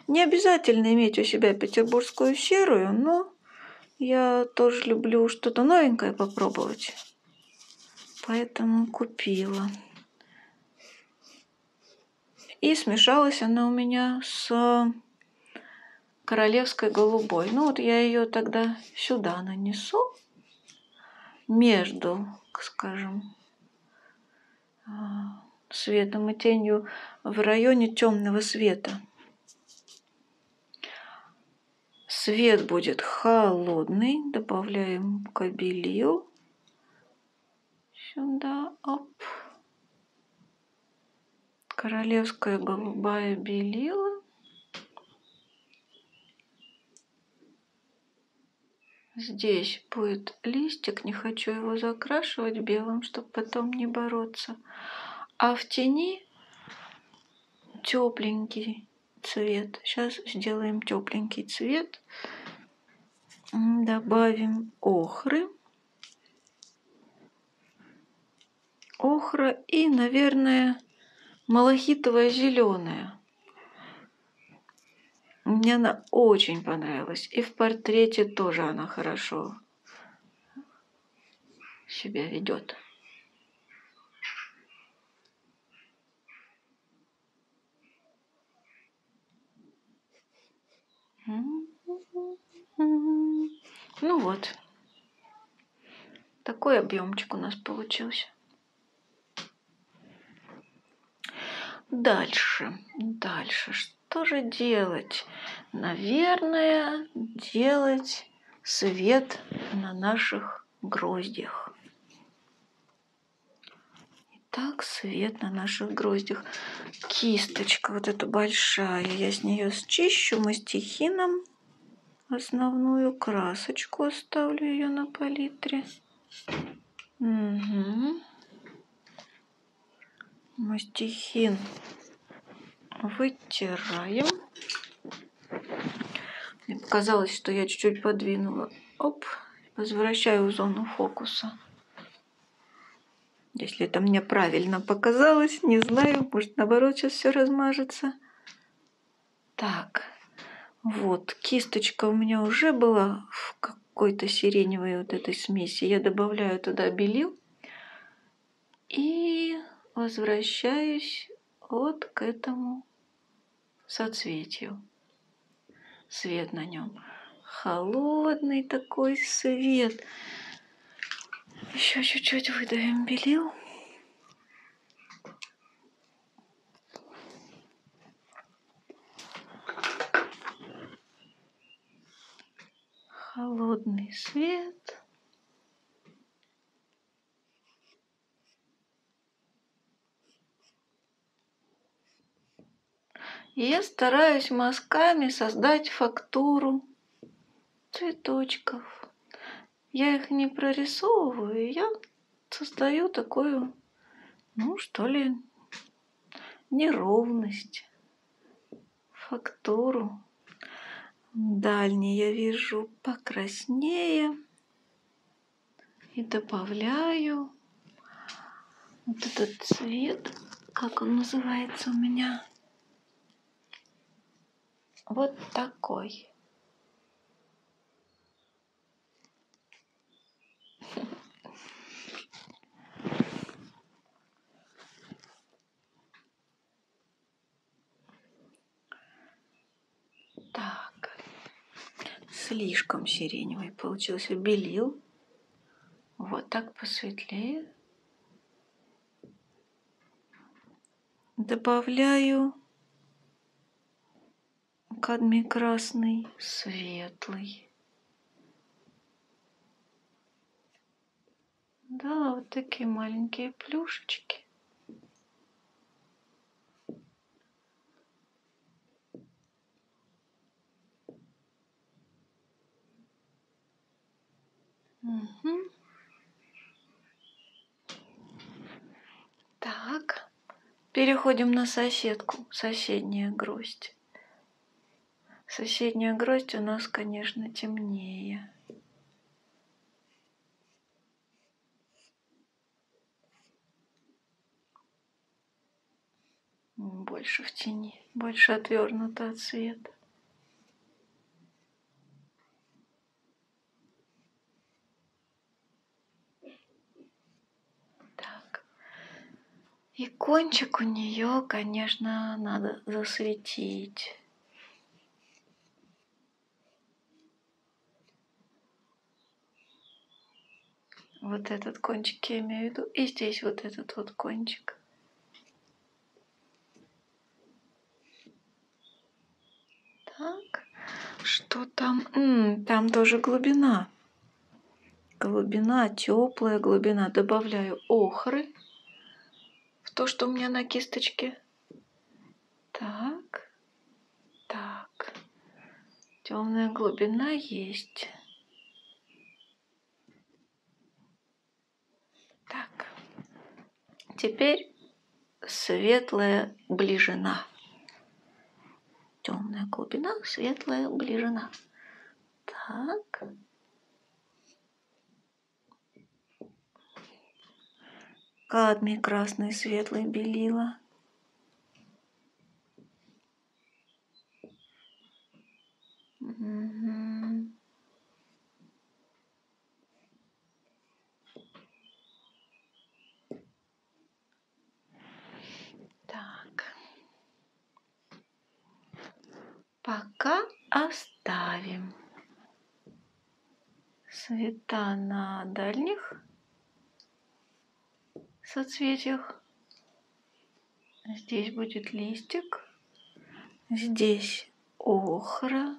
Не обязательно иметь у себя петербургскую серую, но я тоже люблю что-то новенькое попробовать. Поэтому купила. И смешалась она у меня с королевской голубой. Ну вот я ее тогда сюда нанесу. Между, скажем, светом и тенью в районе темного света. Свет будет холодный. Добавляем к белью. Сюда. Оп. Королевская голубая белила. Здесь будет листик. Не хочу его закрашивать белым, чтобы потом не бороться. А в тени тепленький цвет. Сейчас сделаем тепленький цвет. Добавим охры. Охра и, наверное, малахитовая зеленая. Мне она очень понравилась. И в портрете тоже она хорошо себя ведет. Ну вот, такой объемчик у нас получился. Дальше, что же делать? Наверное, делать свет на наших гроздях. Так, свет на наших гроздях. Кисточка вот эта большая. Я с нее счищу мастихином. Основную красочку оставлю ее на палитре. Угу. Мастихин вытираем. Мне показалось, что я чуть-чуть подвинула. Оп, возвращаю в зону фокуса. Если это мне правильно показалось, не знаю, может, наоборот, сейчас все размажется. Так, вот, кисточка у меня уже была в какой-то сиреневой вот этой смеси. Я добавляю туда белил и возвращаюсь вот к этому соцветию. Свет на нем. Холодный такой свет. Еще чуть-чуть выдаем белил. Холодный свет. И я стараюсь мазками создать фактуру цветочков. Я их не прорисовываю, я создаю такую, ну что ли, неровность, фактуру. Дальний я вижу покраснее и добавляю вот этот цвет, как он называется у меня, вот такой. Так, слишком сиреневый получился, белил. Вот так посветлее. Добавляю кадмий красный, светлый. Да, вот такие маленькие плюшечки. Угу. Так, переходим на соседку, соседняя гроздь. Соседняя гроздь у нас, конечно, темнее. Больше в тени, больше отвернуто от света. Так. И кончик у нее, конечно, надо засветить. Вот этот кончик я имею в виду. И здесь вот этот вот кончик. Так, что там? Там тоже глубина. Глубина, теплая глубина. Добавляю охры в то, что у меня на кисточке. Так, так. Темная глубина есть. Так, теперь светлая ближина. Темная глубина, светлая ближина. Так. Кадмий красный, светлый белила. Угу. Пока оставим цвета на дальних соцветиях. Здесь будет листик, здесь охра.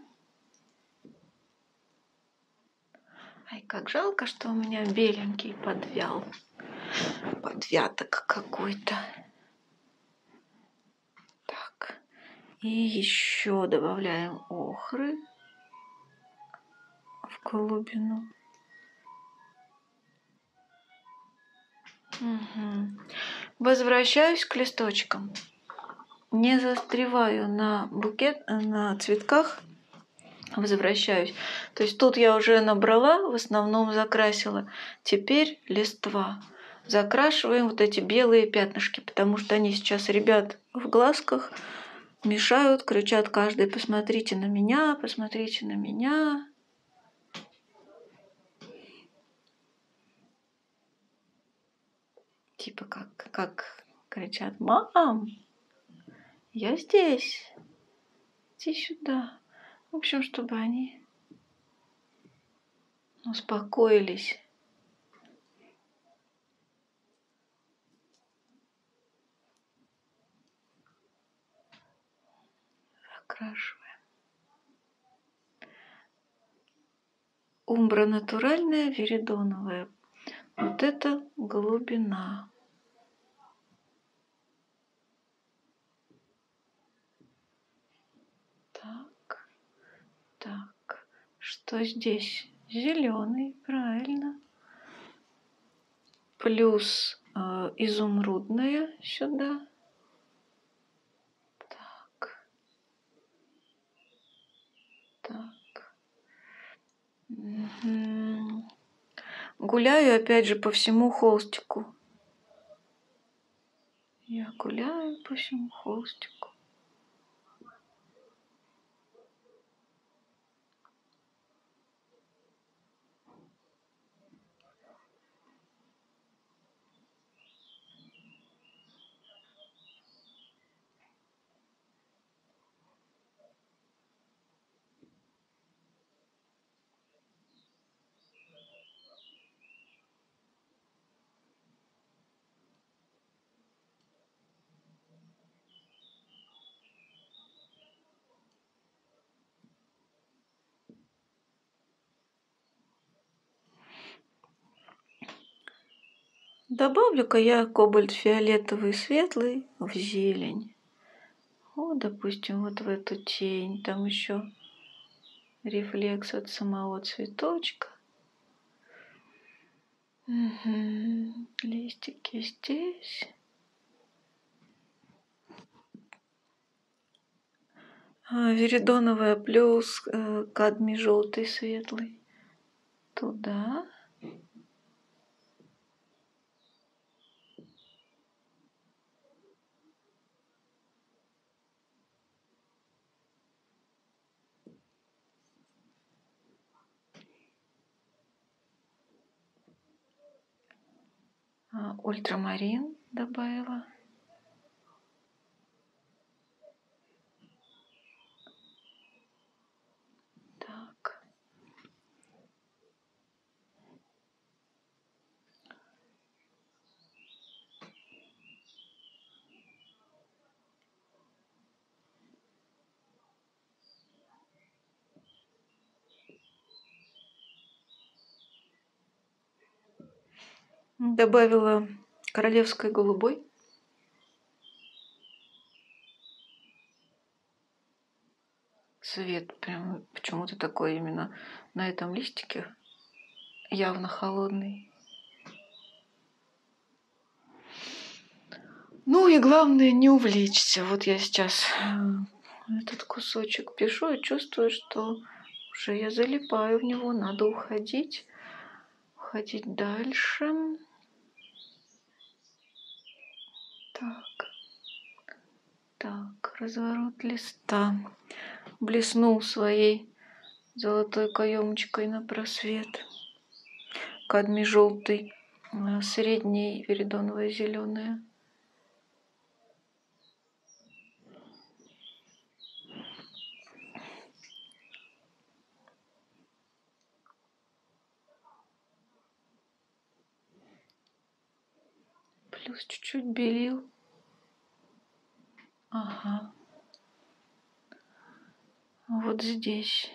Ай, как жалко, что у меня беленький подвял, подвяток какой-то. И еще добавляем охры в глубину. Угу. Возвращаюсь к листочкам. Не застреваю на букет, на цветках. Возвращаюсь. То есть тут я уже набрала, в основном закрасила. Теперь листва. закрашиваем вот эти белые пятнышки, потому что они сейчас, ребят, в глазках мешают, кричат каждый: посмотрите на меня, посмотрите на меня. Типа как кричат: мам, я здесь, иди сюда. В общем, чтобы они успокоились. Закрашиваем. Умбра натуральная, виридоновая. Вот это глубина. Так, что здесь? Зеленый, правильно. Плюс изумрудная сюда. Так. Так. Угу. Гуляю опять же по всему холстику. Я гуляю по всему холстику. Добавлю-ка я кобальт фиолетовый светлый в зелень. Вот, допустим, вот в эту тень. Там еще рефлекс от самого цветочка. Угу. Листики здесь. Виридоновая плюс кадмий желтый светлый. Туда. Ультрамарин добавила. Так. Добавила королевской голубой. Цвет прям почему-то такой именно на этом листике. Явно холодный. Ну и главное не увлечься. Вот я сейчас этот кусочек пишу и чувствую, что уже я залипаю в него. Надо уходить. Уходить дальше. Так, так, разворот листа. Блеснул своей золотой каемочкой на просвет. Кадмий желтый, средний, виридоновая зеленая. Плюс чуть-чуть белил. Ага. Вот здесь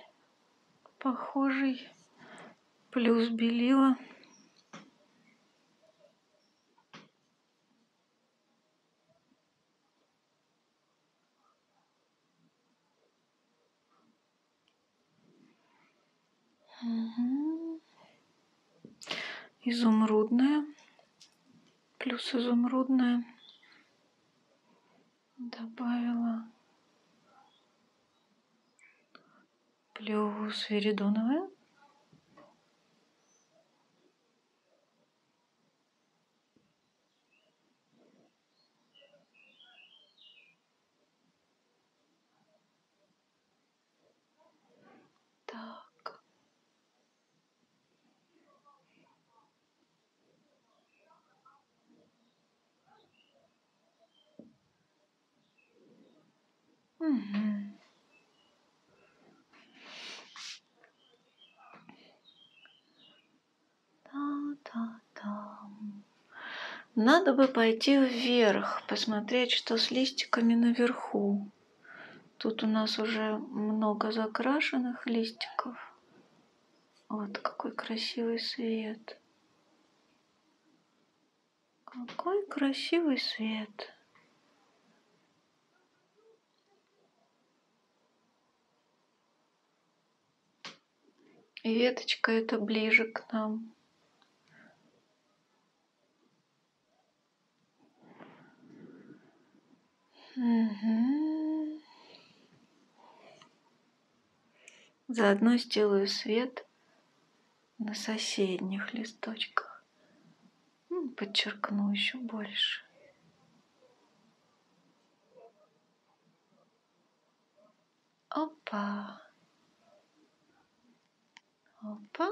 похожий. Плюс белила. Угу. Изумрудная. Плюс изумрудная. Добавила. Плюс виридоновая. Угу. Та-та-там. Надо бы пойти вверх, посмотреть, что с листиками наверху. Тут у нас уже много закрашенных листиков. Вот какой красивый свет. Какой красивый свет. И веточка эта ближе к нам. Угу. Заодно сделаю свет на соседних листочках. Подчеркну еще больше. Опа. Опа.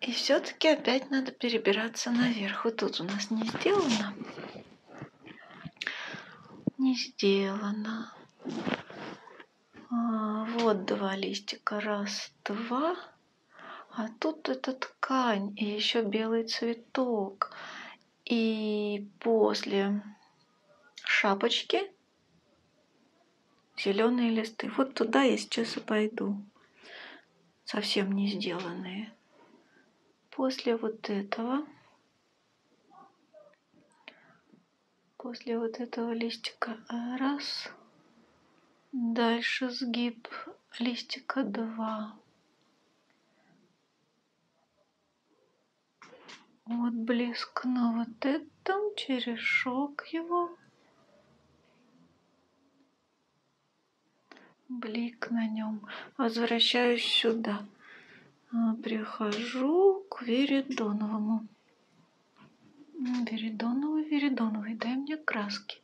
И все-таки опять надо перебираться наверх. Вот тут у нас не сделано. Не сделано. Вот два листика. Раз, два. А тут это ткань и еще белый цветок. И после шапочки зеленые листы. Вот туда я сейчас и пойду. Совсем не сделанные. После вот этого листика раз. Дальше сгиб листика 2. Вот блеск на вот этом, черешок его. Блик на нем. Возвращаюсь сюда. Прихожу к виридоновому. Виридоновый, дай мне краски.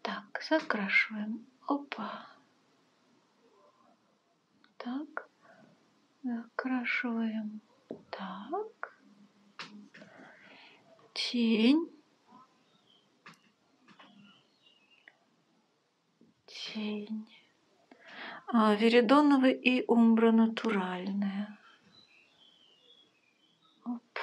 Так, закрашиваем. Опа. Так. Закрашиваем. Так. Тень. Тень. Виридоновый и умбра натуральная. Оп.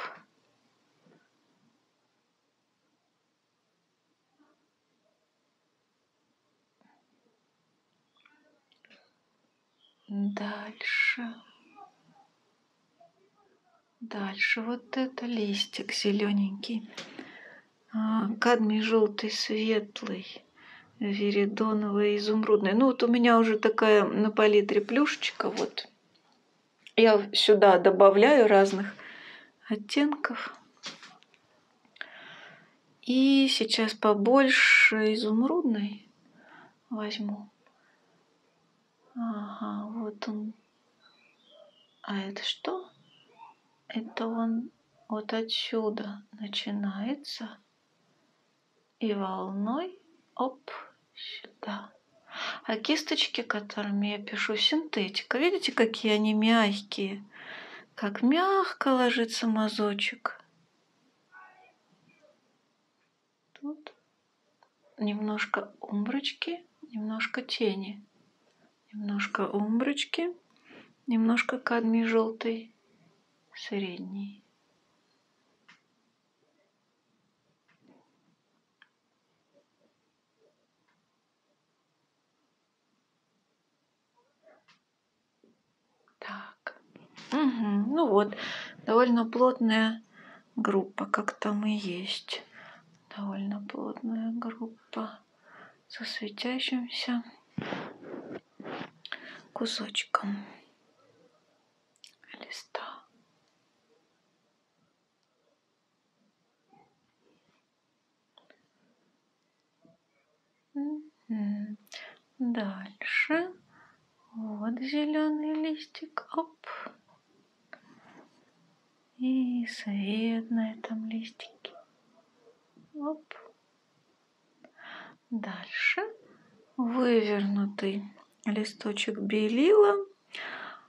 Дальше. Дальше вот это листик зелененький. Кадмий желтый, светлый. Виридоновая, изумрудная. Ну вот у меня уже такая на палитре плюшечка. Вот. Я сюда добавляю разных оттенков. И сейчас побольше изумрудной возьму. Ага, вот он. А это что? Это он вот отсюда начинается. И волной. Оп, сюда. А кисточки, которыми я пишу, синтетика. Видите, какие они мягкие? Как мягко ложится мазочек. Тут немножко умброчки, немножко тени. Немножко умброчки, немножко кадмий желтый, средний. Так, угу. Ну вот, довольно плотная группа, как там и есть. Довольно плотная группа со светящимся кусочком листа. Угу. Дальше. Вот зеленый листик, оп, и свет на этом листике, оп. Дальше вывернутый листочек белила,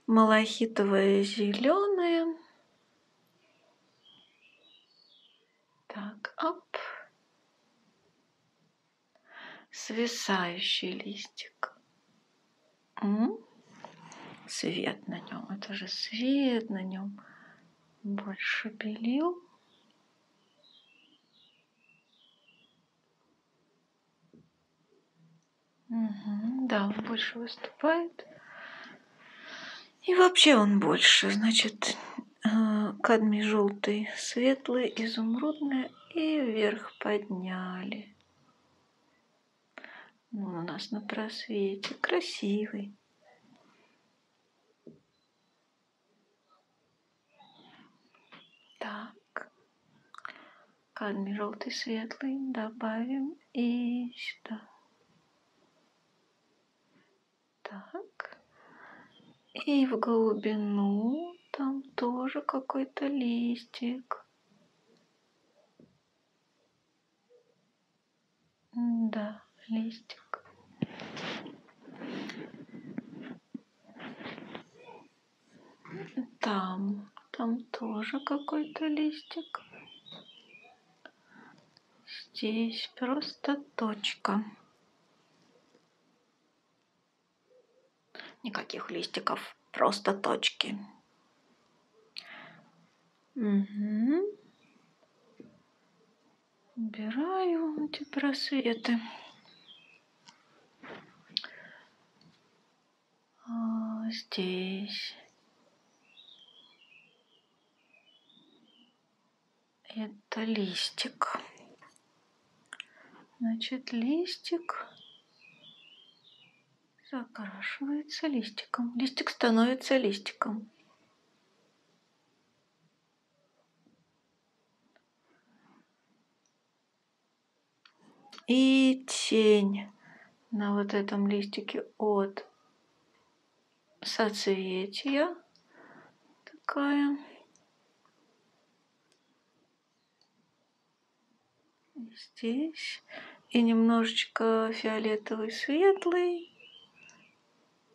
малахитовая зеленая, свисающий листик. Свет на нем, это же свет на нем. Больше белил. Да, он больше выступает. И вообще он больше. Значит, кадмий желтый, светлый, изумрудный. И вверх подняли. Он у нас на просвете. Красивый. Так. Кадмий желтый, светлый. Добавим и сюда. Так, и в глубину там тоже какой-то листик. Да, листик. Там тоже какой-то листик. Здесь просто точка. Никаких листиков, просто точки. Убираю эти просветы. Здесь. Это листик. Значит, листик закрашивается листиком. Листик становится листиком. И тень на вот этом листике от соцветия такая. Здесь. И немножечко фиолетовый, светлый.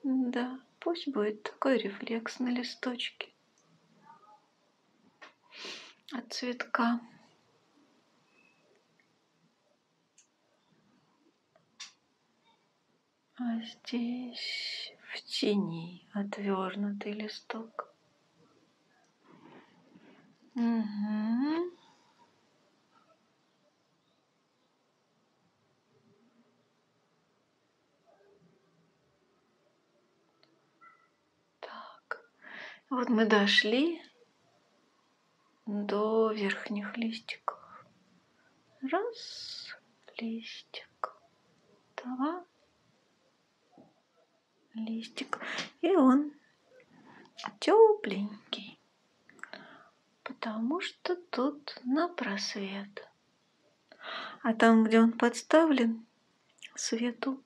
Да, пусть будет такой рефлекс на листочке от цветка. А здесь в тени отвернутый листок. Вот мы дошли до верхних листиков. Раз, листик, два, листик. И он тепленький, потому что тут на просвет. А там, где он подставлен свету,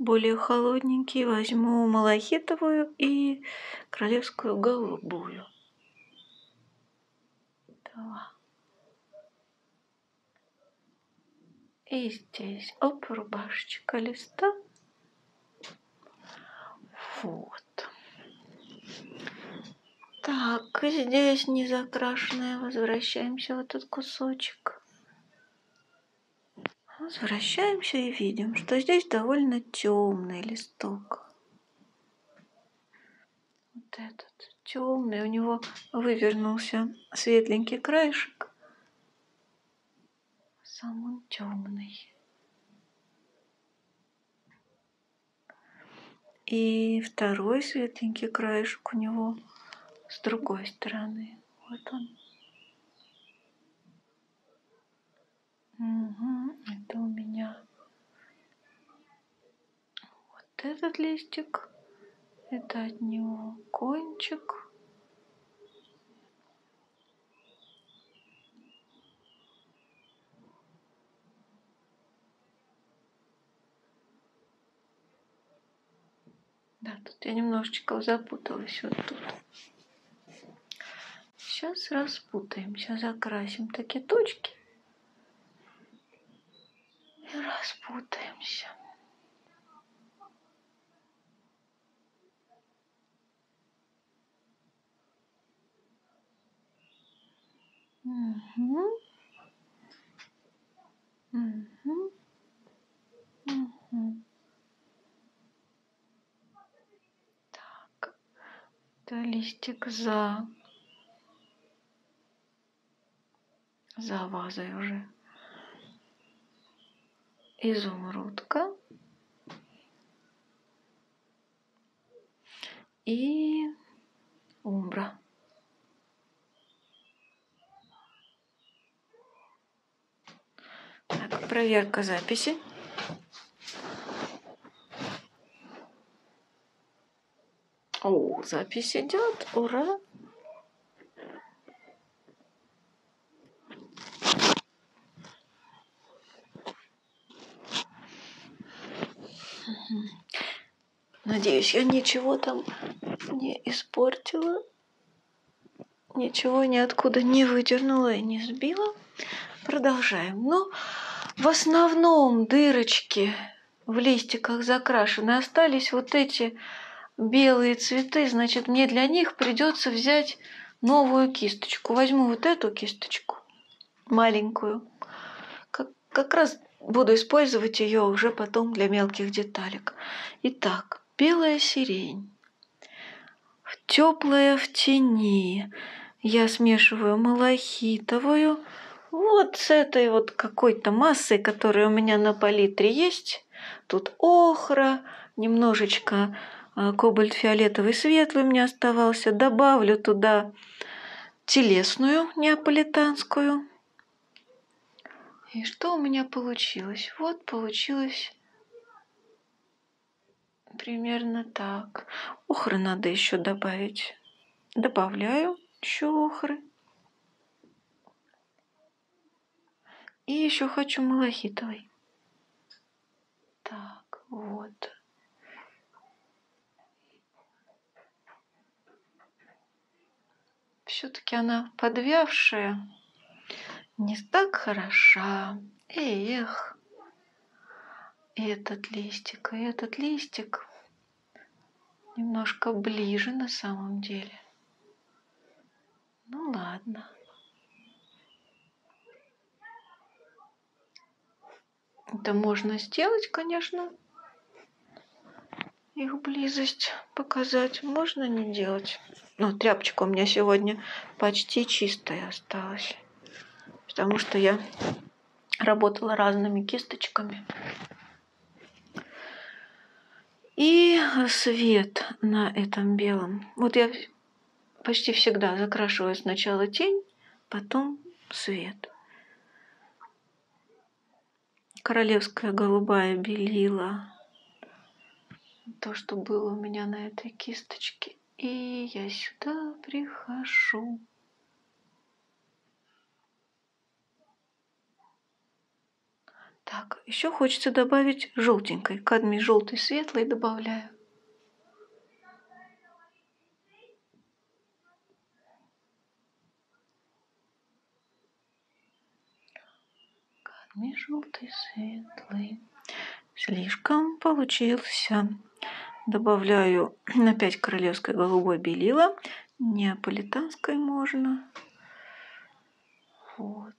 более холодненький, возьму малахитовую и королевскую голубую. Да. И здесь рубашечка листа. Вот. Так, и здесь незакрашенная. Возвращаемся в этот кусочек. Возвращаемся и видим, что здесь довольно темный листок. Вот этот темный, у него вывернулся светленький краешек. Сам он темный. И второй светленький краешек у него с другой стороны. Вот он. Это у меня вот этот листик, это от него кончик. Да, тут я немножечко запуталась вот тут. Сейчас распутаемся, закрасим такие точки. И распутаемся. Это листик за вазой уже. Изумрудка. И умбра. Так, проверка записи. О, запись идет, ура! Надеюсь, я ничего там не испортила, ничего ниоткуда не выдернула и не сбила. Продолжаем. Но в основном дырочки в листиках закрашены. Остались вот эти белые цветы, значит, мне для них придется взять новую кисточку. Возьму вот эту кисточку, маленькую. Как раз буду использовать ее уже потом для мелких деталек. Итак, белая сирень. Теплая в тени. Я смешиваю малахитовую вот с этой вот какой-то массой, которая у меня на палитре есть. Тут охра, немножечко кобальт фиолетовый светлый у меня оставался. Добавлю туда телесную неаполитанскую. И что у меня получилось? Вот получилось примерно так. Охры надо еще добавить. Добавляю еще охры. И еще хочу малахитовый. Так, вот. Все-таки она подвявшая, не так хороша. Эх, и этот листик немножко ближе на самом деле. Ну ладно. Это можно сделать, конечно. Их близость показать можно не делать. Но тряпочка у меня сегодня почти чистая осталась. Потому что я работала разными кисточками. И свет на этом белом. Вот я почти всегда закрашиваю сначала тень, потом свет. Королевская голубая белила. То, что было у меня на этой кисточке. И я сюда прихожу. Так, еще хочется добавить желтенькой. Кадмий желтый светлый добавляю. Кадмий желтый светлый. Слишком получился. Добавляю опять королевской голубой белила. Неаполитанской можно. Вот.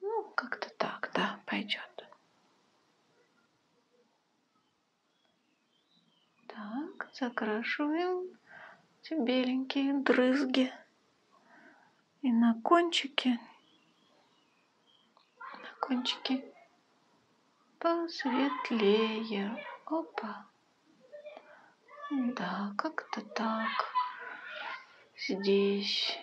Ну, как-то так, да, пойдет. Так, закрашиваем эти беленькие дрызги. И на кончике. На кончике. Посветлее. Опа. Да, как-то так. Здесь.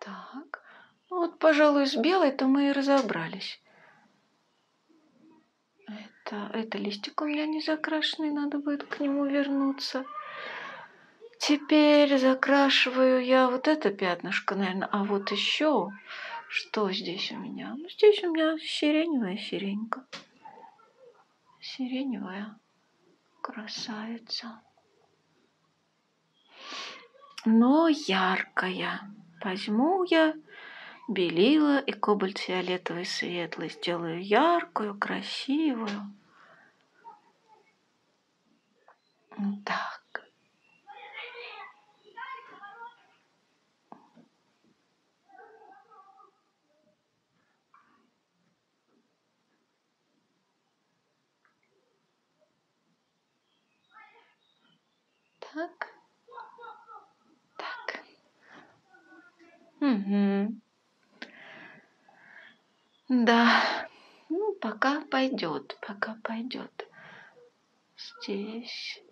Так. Ну вот, пожалуй, с белой-то мы и разобрались. Это листик у меня не закрашенный, надо будет к нему вернуться. Теперь закрашиваю я вот это пятнышко, наверное. А вот еще, что здесь у меня? Ну, здесь у меня сиреневая сиренька. Сиреневая красавица. Но яркая. Возьму я белила и кобальт фиолетовый светлый. Сделаю яркую, красивую. Так. Так. Так. Угу. Да. Ну, пока пойдет, пока пойдет. Здесь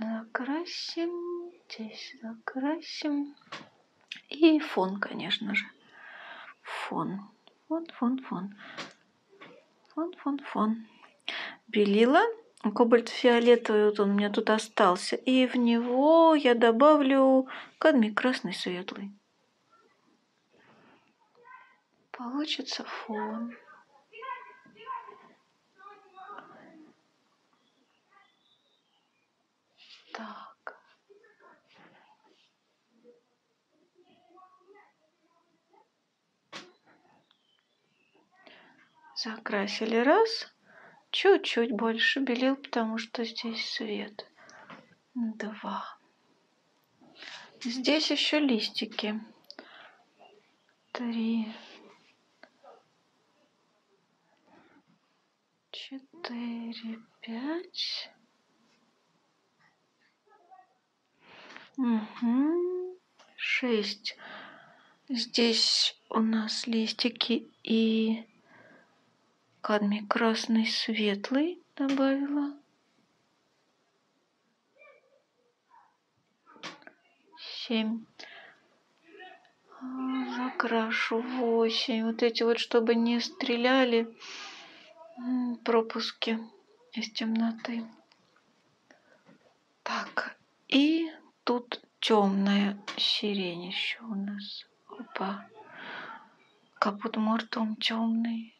закрасим, здесь закрасим. И фон, конечно же. Фон. Фон, фон, фон. Фон, фон, фон. Белила. Кобальт фиолетовый, вот он у меня тут остался. И в него я добавлю кадмий красный светлый. Получится фон. Так. Закрасили раз. Чуть-чуть больше белил, потому что здесь свет. Два. Здесь еще листики. Три. Четыре, пять. Угу. Шесть. Здесь у нас листики и кадмий красный светлый добавила. Семь. Закрашу. Восемь. Вот эти вот, чтобы не стреляли пропуски из темноты. Так, и тут темная сирень еще у нас. Опа. Капут-мортуум темный.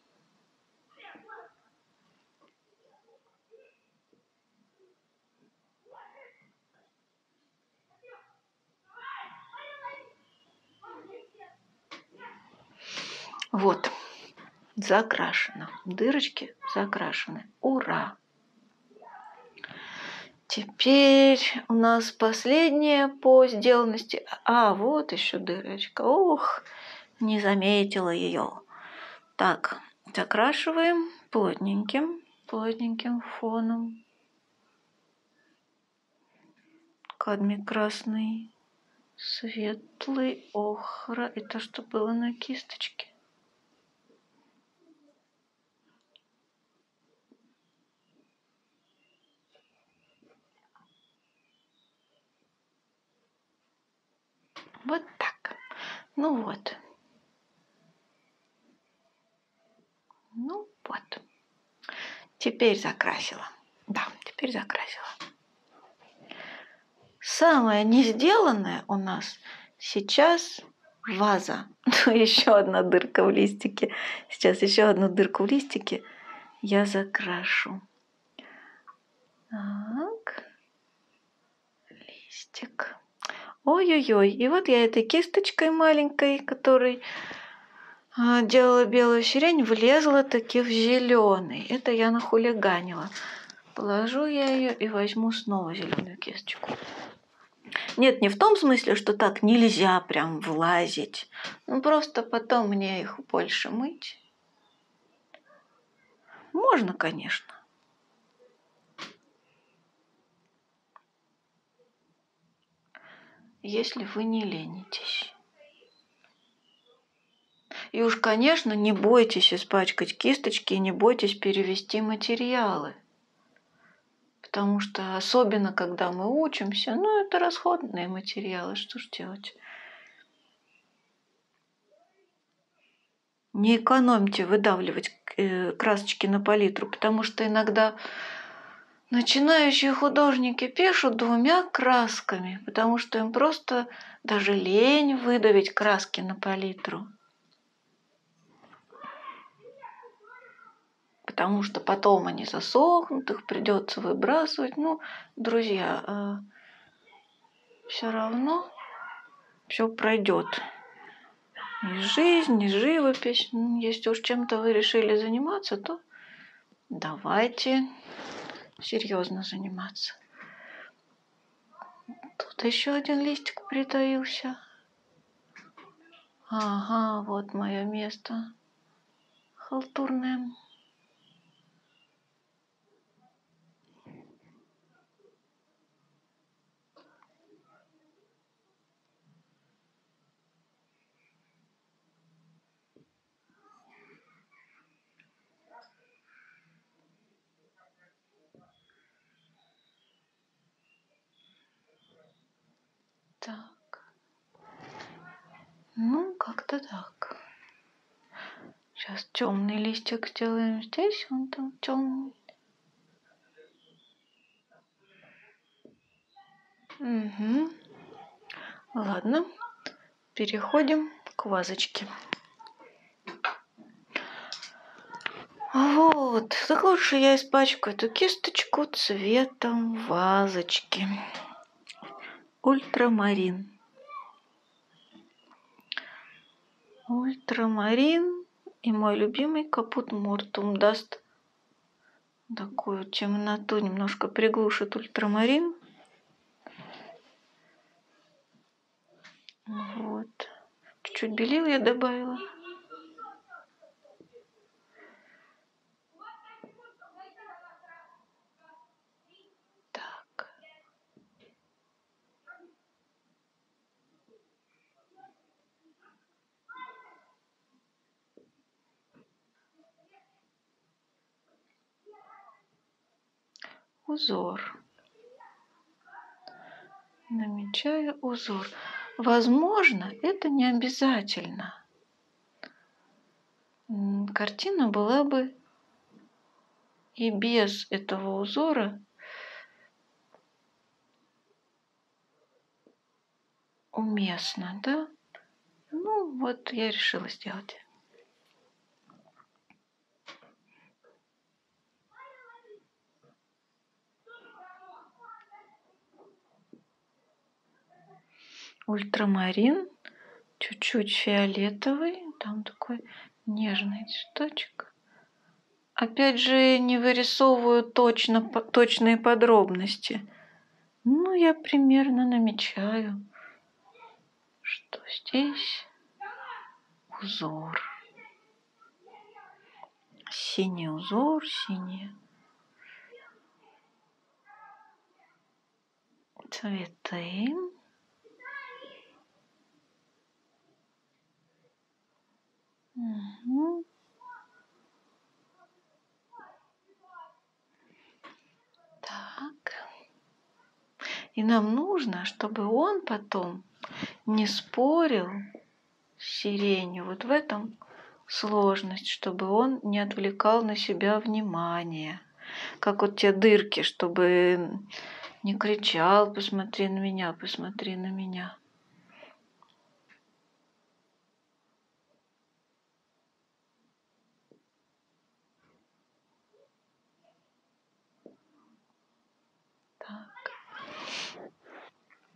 Вот, закрашено. Дырочки закрашены. Ура! Теперь у нас последнее по сделанности. А, вот еще дырочка. Ох, не заметила ее. Так, закрашиваем плотненьким, плотненьким фоном. Кадмий красный, светлый, охра. Это что было на кисточке? Вот так. Ну вот. Ну вот. Теперь закрасила. Да, теперь закрасила. Самое не сделанное у нас сейчас ваза. Еще одна дырка в листике. Сейчас еще одну дырку в листике я закрашу. Так. Листик. Ой-ой-ой, и вот я этой кисточкой маленькой, которой делала белую сирень, влезла таки в зеленый. Это я нахулиганила. Положу я ее и возьму снова зеленую кисточку. Нет, не в том смысле, что так нельзя прям влазить. Ну, просто потом мне их больше мыть. Можно, конечно. Если вы не ленитесь. И уж, конечно, не бойтесь испачкать кисточки и не бойтесь перевести материалы. Потому что, особенно, когда мы учимся, ну, это расходные материалы, что ж делать. Не экономьте выдавливать красочки на палитру, потому что иногда... Начинающие художники пишут двумя красками, потому что им просто даже лень выдавить краски на палитру. Потому что потом они засохнут, их придется выбрасывать. Ну, друзья, все равно все пройдет. И жизнь, и живопись. Если уж чем-то вы решили заниматься, то давайте... серьезно заниматься. Тут еще один листик притаился. Ага, вот мое место халтурное. Так. Ну, как-то так. Сейчас темный листик сделаем здесь, он там темный. Угу. Ладно, переходим к вазочке. Вот, так лучше я испачкаю эту кисточку цветом вазочки. Ультрамарин. Ультрамарин и мой любимый капут-мортуум даст такую темноту, немножко приглушит ультрамарин. Вот, чуть-чуть белил я добавила. Так. Узор. Намечаю узор. Возможно, это не обязательно. Картина была бы и без этого узора уместна, да? Ну, вот я решила сделать. Ультрамарин, чуть-чуть фиолетовый, там такой нежный цветочек. Опять же, не вырисовываю точные подробности. Ну, я примерно намечаю, что здесь узор. Синий узор, синий цветы. Угу. Так. И нам нужно, чтобы он потом не спорил с сиренью. Вот в этом сложность, чтобы он не отвлекал на себя внимание. Как вот те дырки, чтобы не кричал: посмотри на меня, посмотри на меня.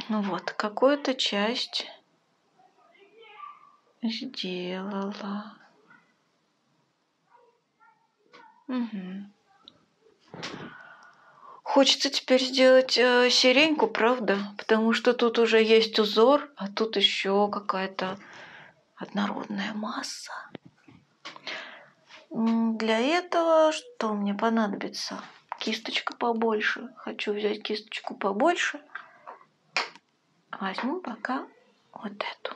Ну вот, какую-то часть сделала. Угу. Хочется теперь сделать сиреньку, правда? Потому что тут уже есть узор, а тут еще какая-то однородная масса. Для этого что мне понадобится? Кисточка побольше. Хочу взять кисточку побольше. Возьму пока вот эту.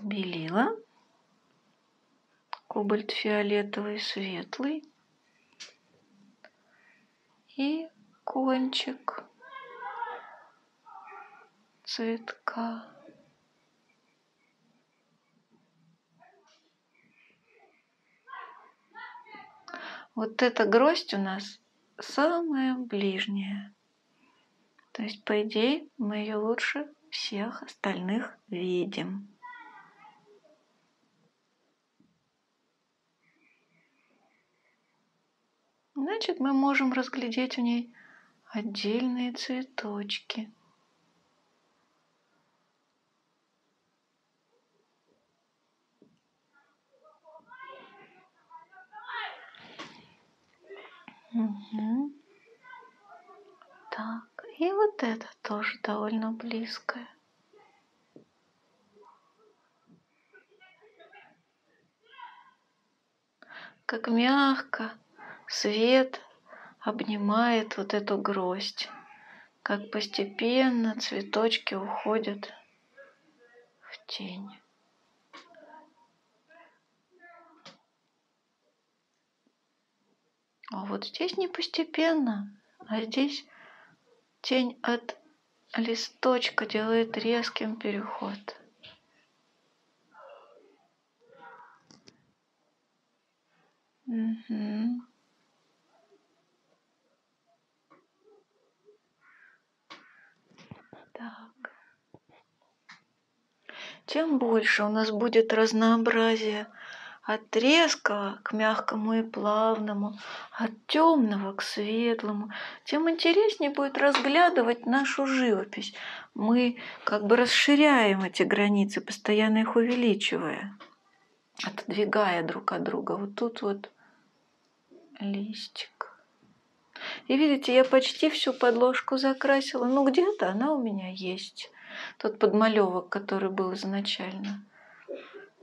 Белила. Кобальт фиолетовый, светлый. И кончик цветка. Вот эта гроздь у нас самая ближняя. То есть, по идее, мы ее лучше всех остальных видим. Значит, мы можем разглядеть в ней отдельные цветочки. Угу. Так, и вот это тоже довольно близкое. Как мягко свет обнимает вот эту гроздь, как постепенно цветочки уходят в тень. А вот здесь не постепенно, а здесь Тень от листочка делает резким переход. Угу. Так. Чем больше у нас будет разнообразия от резкого к мягкому и плавному, от темного к светлому, тем интереснее будет разглядывать нашу живопись. Мы как бы расширяем эти границы, постоянно их увеличивая, отодвигая друг от друга. Вот тут вот листик. И видите, я почти всю подложку закрасила. Ну, где-то она у меня есть. Тот подмалевок, который был изначально.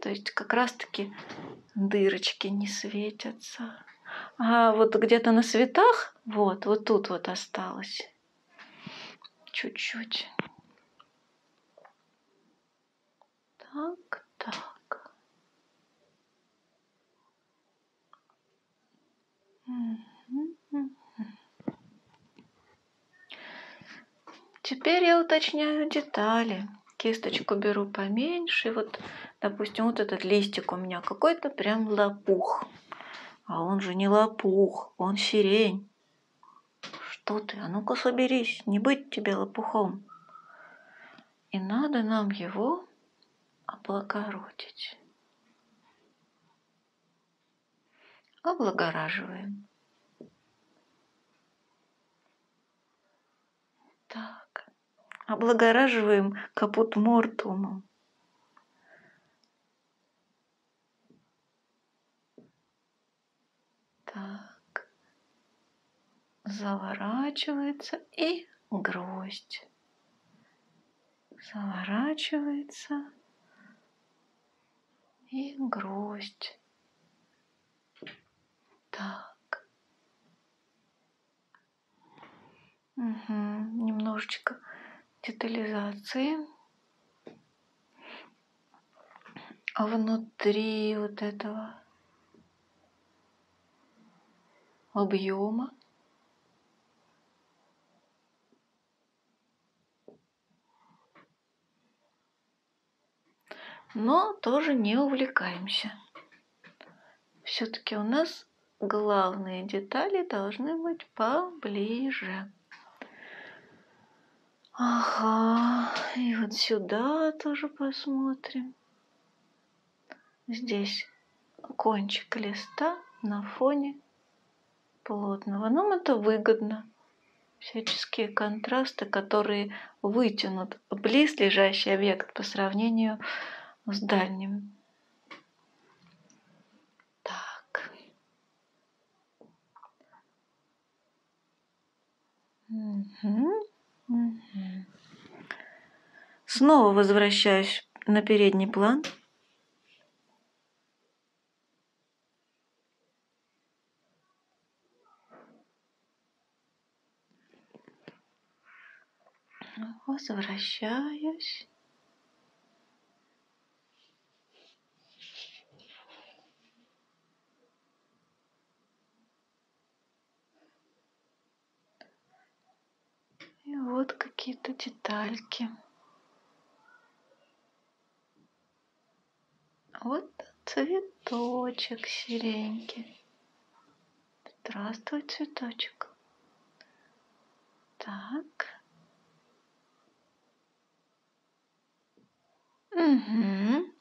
То есть как раз-таки дырочки не светятся. А вот где-то на светах, вот тут вот осталось. Чуть-чуть. Так, так. Теперь я уточняю детали. Кисточку беру поменьше. Вот, допустим, вот этот листик у меня какой-то прям лопух. А он же не лопух, он сирень. Что ты? А ну-ка соберись, не быть тебе лопухом. И надо нам его облагородить. Облагораживаем. Так. Облагораживаем капут-мортуумом. Так. Заворачивается и гроздь. Заворачивается и гроздь. Так. Угу. Немножечко детализации внутри вот этого объема. Но тоже не увлекаемся. Все-таки у нас главные детали должны быть поближе. Ага, и вот сюда тоже посмотрим. Здесь кончик листа на фоне плотного. Нам это выгодно. Всяческие контрасты, которые вытянут близлежащий объект по сравнению с дальним. Так. Угу. Снова возвращаюсь на передний план. Возвращаюсь. И вот какие-то детальки. Вот цветочек серенький. Здравствуй, цветочек. Так. Угу.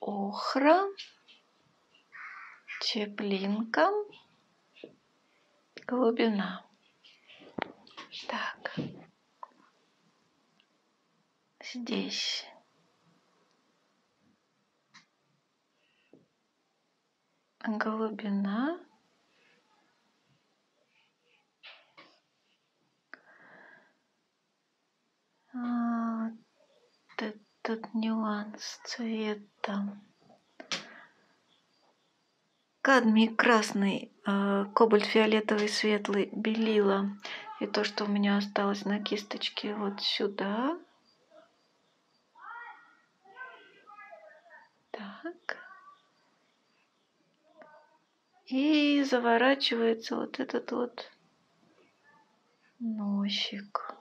Охра. Теплинка. Глубина. Так, здесь глубина, вот этот нюанс цвета. Кадмий красный, кобальт фиолетовый, светлый, белила. И то, что у меня осталось на кисточке, вот сюда. Так. И заворачивается вот этот вот носик.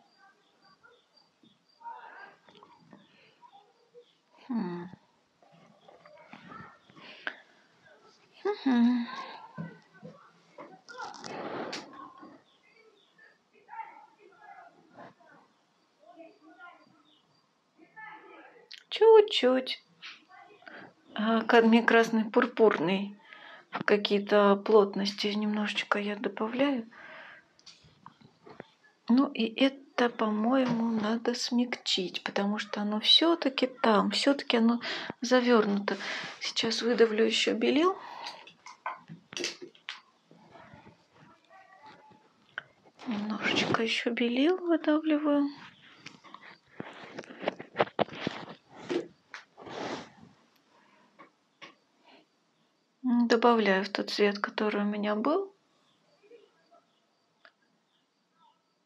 Чуть-чуть. Кадмий красный, пурпурный. Какие-то плотности немножечко я добавляю. Ну и это, по-моему, надо смягчить, потому что оно все-таки там, все-таки оно завернуто. Сейчас выдавлю еще белил. Немножечко еще белил выдавливаю. Добавляю в тот цвет, который у меня был.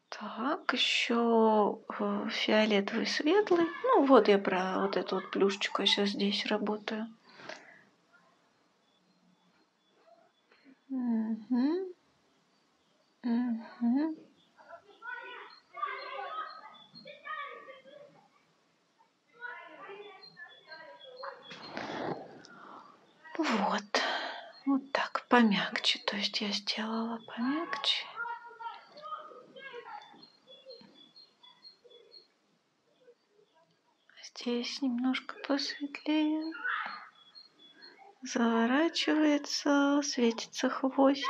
Так, еще фиолетовый, светлый. Ну вот я про вот эту вот плюшечку сейчас здесь работаю. Угу. Угу. Вот. Вот так, помягче. То есть я сделала помягче. Здесь немножко посветлее. Заворачивается, светится хвостик.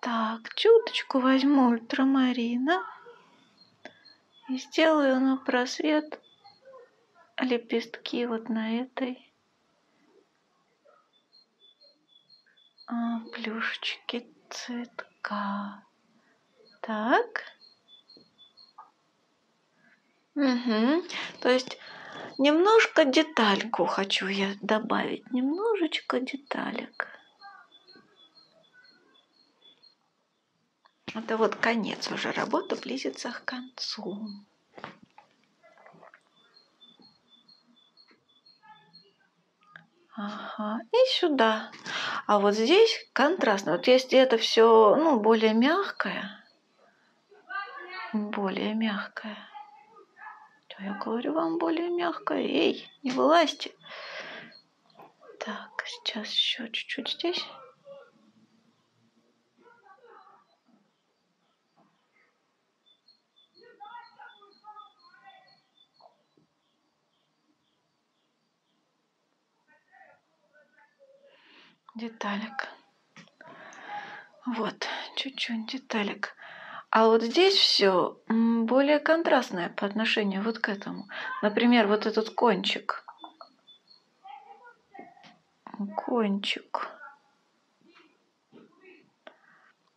Так, чуточку возьму ультрамарина и сделаю на просвет лепестки вот на этой плюшечке цветка. Так. Угу. То есть немножко детальку хочу я добавить, немножечко деталек. Это вот конец уже, работа близится к концу. Ага, и сюда. А вот здесь контрастно. Вот если это все, ну, более мягкое, что я говорю вам, более мягкое? Эй, не вылазьте. Так, сейчас еще чуть-чуть здесь. Деталек. Вот, чуть-чуть деталек. А вот здесь все более контрастное по отношению вот к этому. Например, вот этот кончик. Кончик.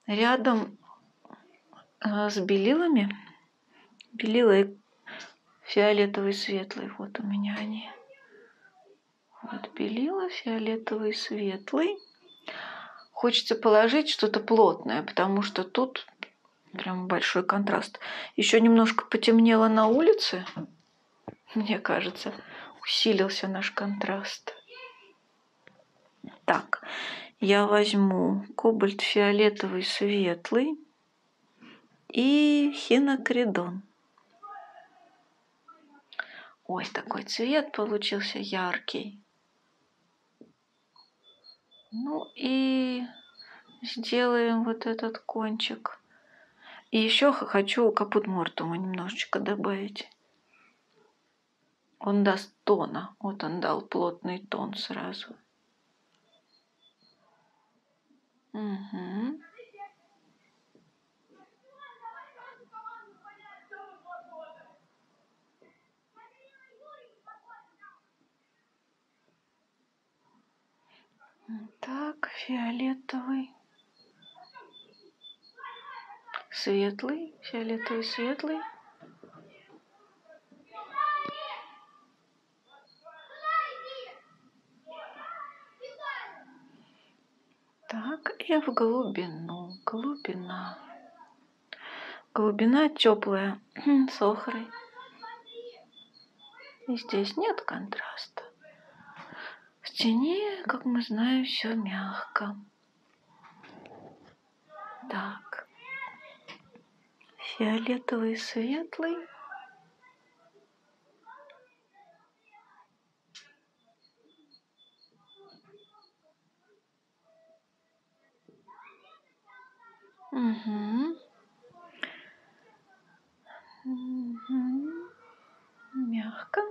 Рядом с белилами. Белилы фиолетовый, светлый. Вот у меня они. Вот белила, фиолетовый, светлый. Хочется положить что-то плотное, потому что тут прям большой контраст. Еще немножко потемнело на улице. Мне кажется, усилился наш контраст. Так, я возьму кобальт, фиолетовый, светлый и хинокридон. Ой, такой цвет получился яркий. Ну и сделаем вот этот кончик. И еще хочу капут-мортууму немножечко добавить. Он даст тона. Вот он дал плотный тон сразу. Угу. Так, фиолетовый, светлый, фиолетовый, светлый. Так, и в глубину, глубина. Глубина теплая, с охрой. И здесь нет контраста. В тени, как мы знаем, все мягко. Так. Фиолетовый и светлый. Угу. Угу. Мягко.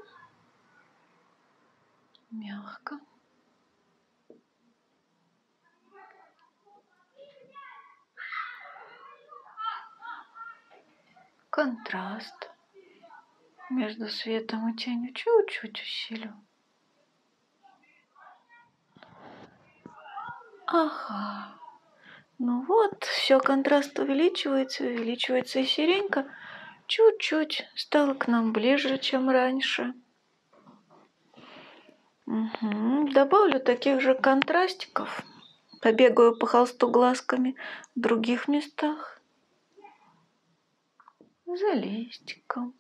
Мягко. Контраст между светом и тенью чуть-чуть усилю. Ага. Ну вот, все, контраст увеличивается, увеличивается, и сиренька чуть-чуть стала к нам ближе, чем раньше. Угу. Добавлю таких же контрастиков. Побегаю по холсту глазками в других местах. За листиком.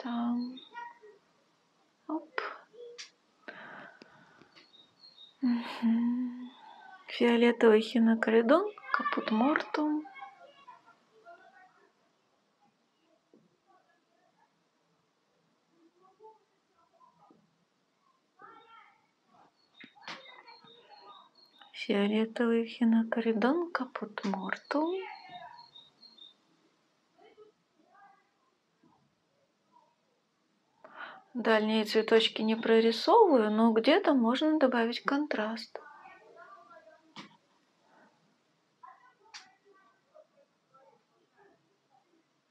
Там. Оп. Угу. Фиолетовый хинокридон, капут-мортуум. Фиолетовый хинокридон, капут-мортуум. Дальние цветочки не прорисовываю, но где-то можно добавить контраст.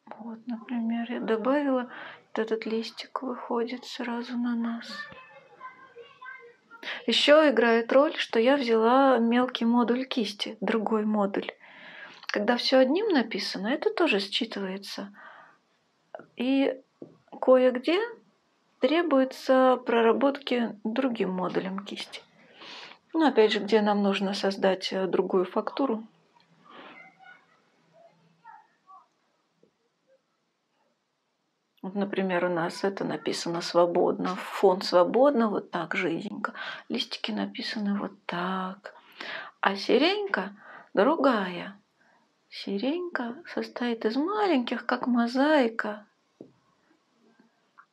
Вот, например, я добавила, вот этот листик выходит сразу на нас. Еще играет роль, что я взяла мелкий модуль кисти, другой модуль. Когда все одним написано, это тоже считывается. И кое-где требуется проработки другим модулем кисти. Ну, опять же, где нам нужно создать другую фактуру. Вот, например, у нас это написано свободно, фон свободно, вот так жиденько. Листики написаны вот так. А сиренька другая. Сиренька состоит из маленьких, как мозаика,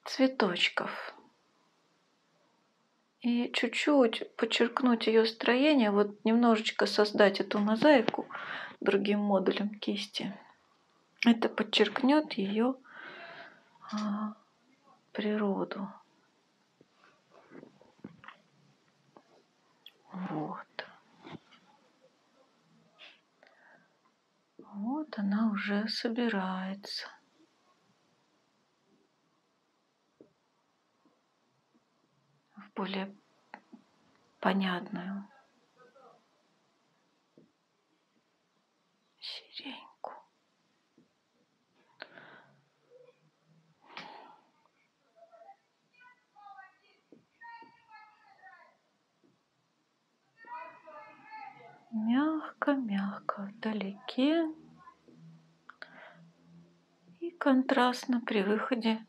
цветочков. И чуть-чуть подчеркнуть ее строение, вот немножечко создать эту мозаику другим модулем кисти. Это подчеркнет ее природу. Вот. Вот она уже собирается. В более понятную сирень. Мягко-мягко, вдалеке и контрастно при выходе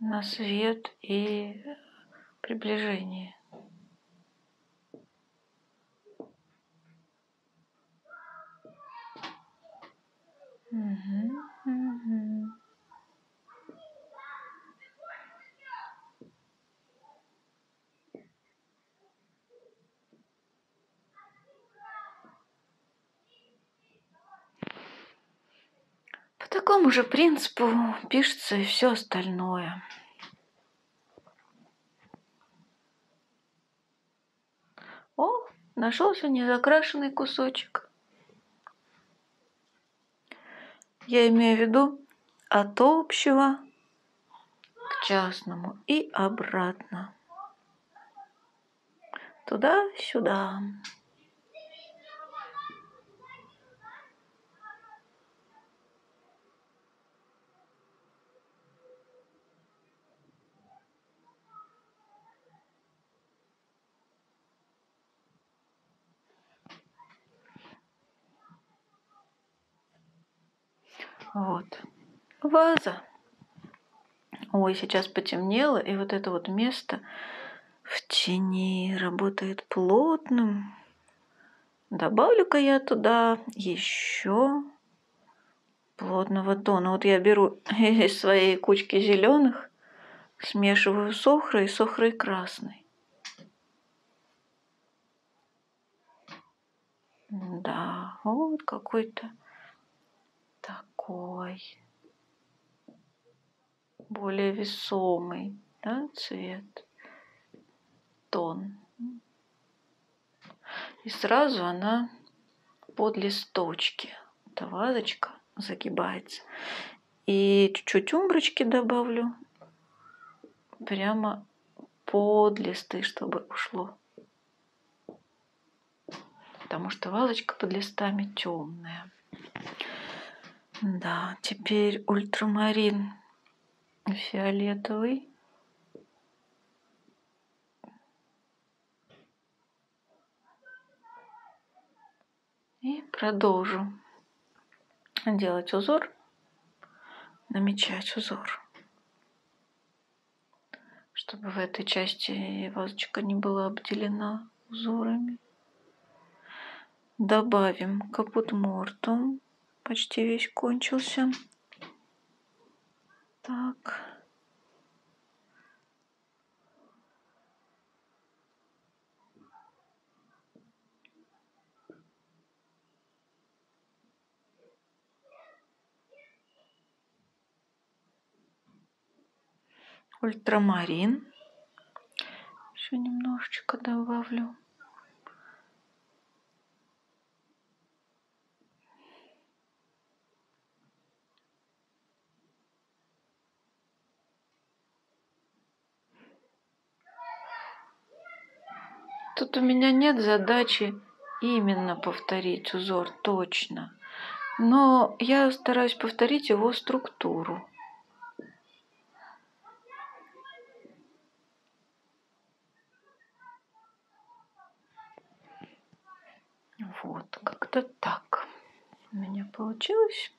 на свет и приближении. Угу, угу. По такому же принципу пишется и все остальное. О, нашелся незакрашенный кусочек. Я имею в виду от общего к частному и обратно. Туда-сюда. Вот, ваза. Ой, сейчас потемнело, и вот это вот место в тени работает плотным. Добавлю-ка я туда еще плотного тона. Вот я беру из своей кучки зеленых, смешиваю с охрой и с охрой красной. Да, вот какой-то такой более весомый, да, цвет, тон. И сразу она под листочки, эта вазочка загибается. И чуть-чуть умброчки добавлю прямо под листы, чтобы ушло. Потому что вазочка под листами темная. Да, теперь ультрамарин фиолетовый. И продолжу делать узор, намечать узор, чтобы в этой части вазочка не была обделена узорами. Добавим капут-мортуум, почти весь кончился. Так. Ультрамарин. Еще немножечко добавлю. Тут у меня нет задачи именно повторить узор точно, но я стараюсь повторить его структуру. Вот, как-то так у меня получилось.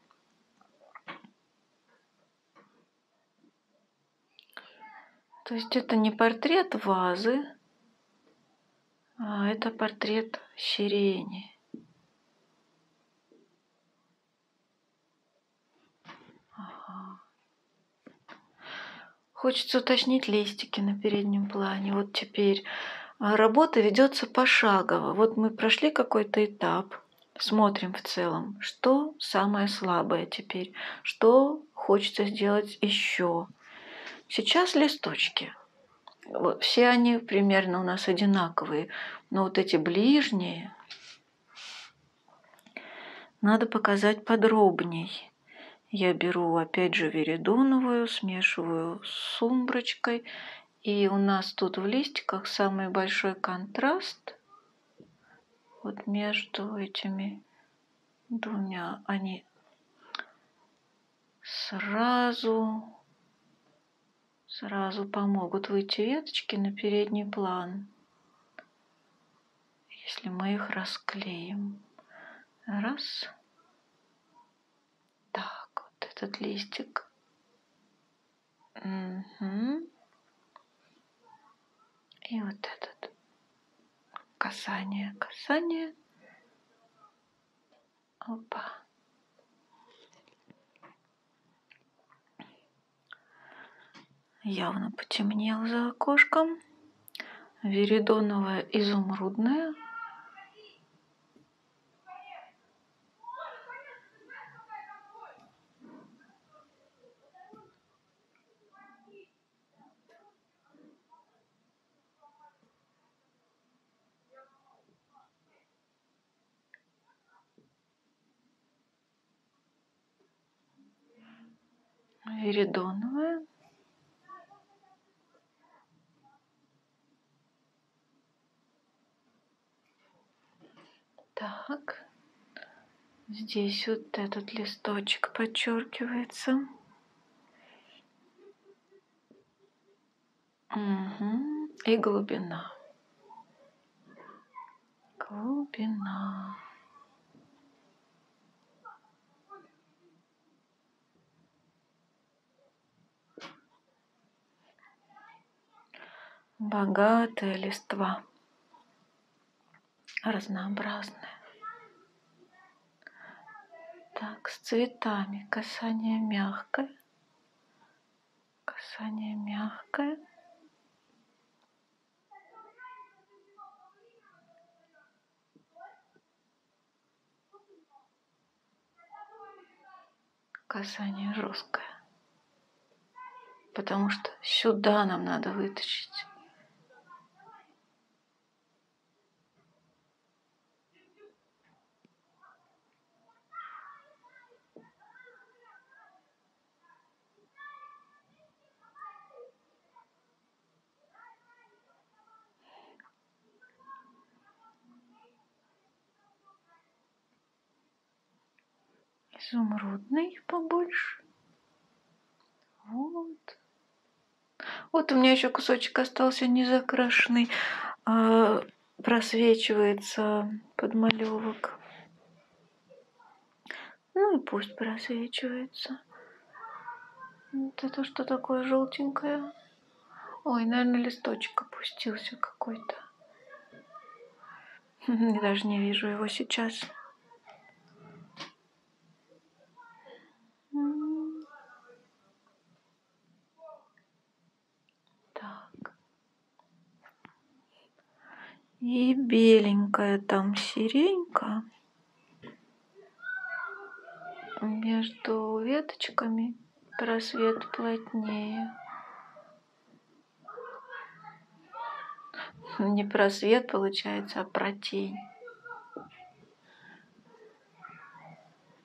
То есть это не портрет вазы, а это портрет сирени. Ага. Хочется уточнить листики на переднем плане. Вот теперь работа ведется пошагово. Вот мы прошли какой-то этап, смотрим в целом, что самое слабое теперь, что хочется сделать еще. Сейчас листочки. Вот, все они примерно у нас одинаковые, но вот эти ближние надо показать подробней. Я беру опять же виридоновую, смешиваю с умброчкой, и у нас тут в листиках самый большой контраст вот между этими двумя. Они сразу помогут выйти веточки на передний план, если мы их расклеим. Раз. Так, вот этот листик. Угу. И вот этот. Касание, касание. Опа. Явно потемнел за окошком. Виридоновая, изумрудная. Виридоновая. Так, здесь вот этот листочек подчеркивается. Угу. И глубина. Глубина. Богатая листва, разнообразная. Так, с цветами касание мягкое. Касание мягкое. Касание жесткое. Потому что сюда нам надо вытащить. Изумрудный побольше. Вот. Вот у меня еще кусочек остался незакрашенный. Просвечивается подмалевок. Ну и пусть просвечивается. Вот это что такое желтенькое? Ой, наверное, листочек опустился какой-то. Я даже не вижу его сейчас. И беленькая там сиренька между веточками, просвет плотнее. Не просвет получается, а протень.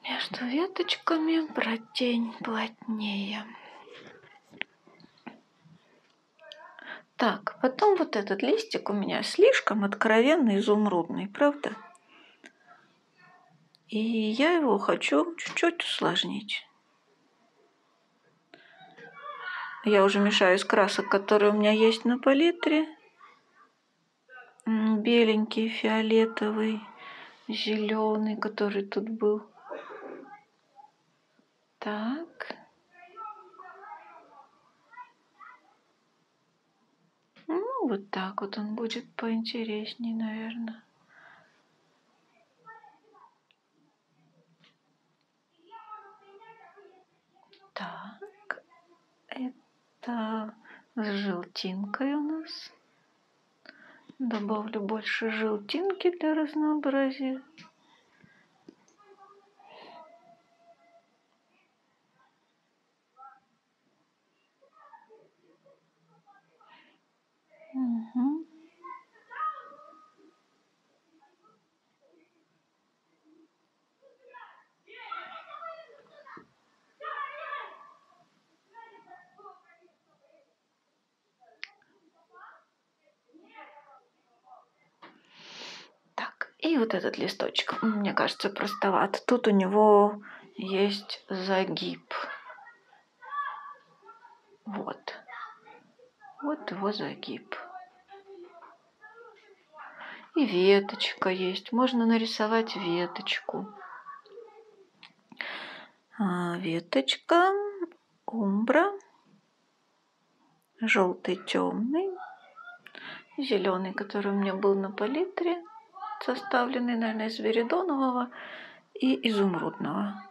Между веточками протень плотнее. Так, потом вот этот листик у меня слишком откровенно изумрудный, правда? И я его хочу чуть-чуть усложнить. Я уже мешаю из красок, которые у меня есть на палитре. Беленький, фиолетовый, зеленый, который тут был. Так. Вот так вот он будет поинтереснее, наверное. Так, это с желтинкой у нас. Добавлю больше желтинки для разнообразия. Угу. Так, и вот этот листочек, мне кажется, простоват. Тут у него есть загиб. Вот. Вот его загиб. И веточка есть. Можно нарисовать веточку. Веточка, умбра, желтый темный, зеленый, который у меня был на палитре, составленный, наверное, из виридонового и изумрудного.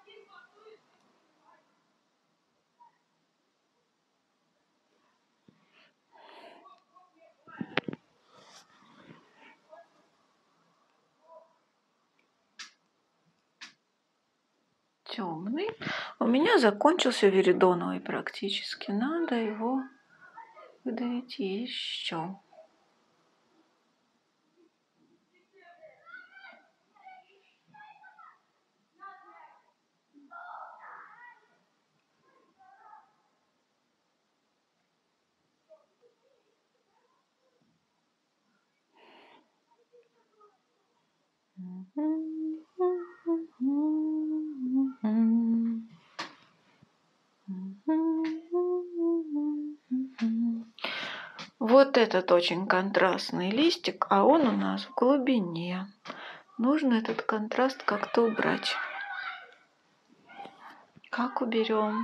Темный. У меня закончился виридоновый практически. Надо его выдавить еще. Вот этот очень контрастный листик, а он у нас в глубине. Нужно этот контраст как-то убрать. Как уберем?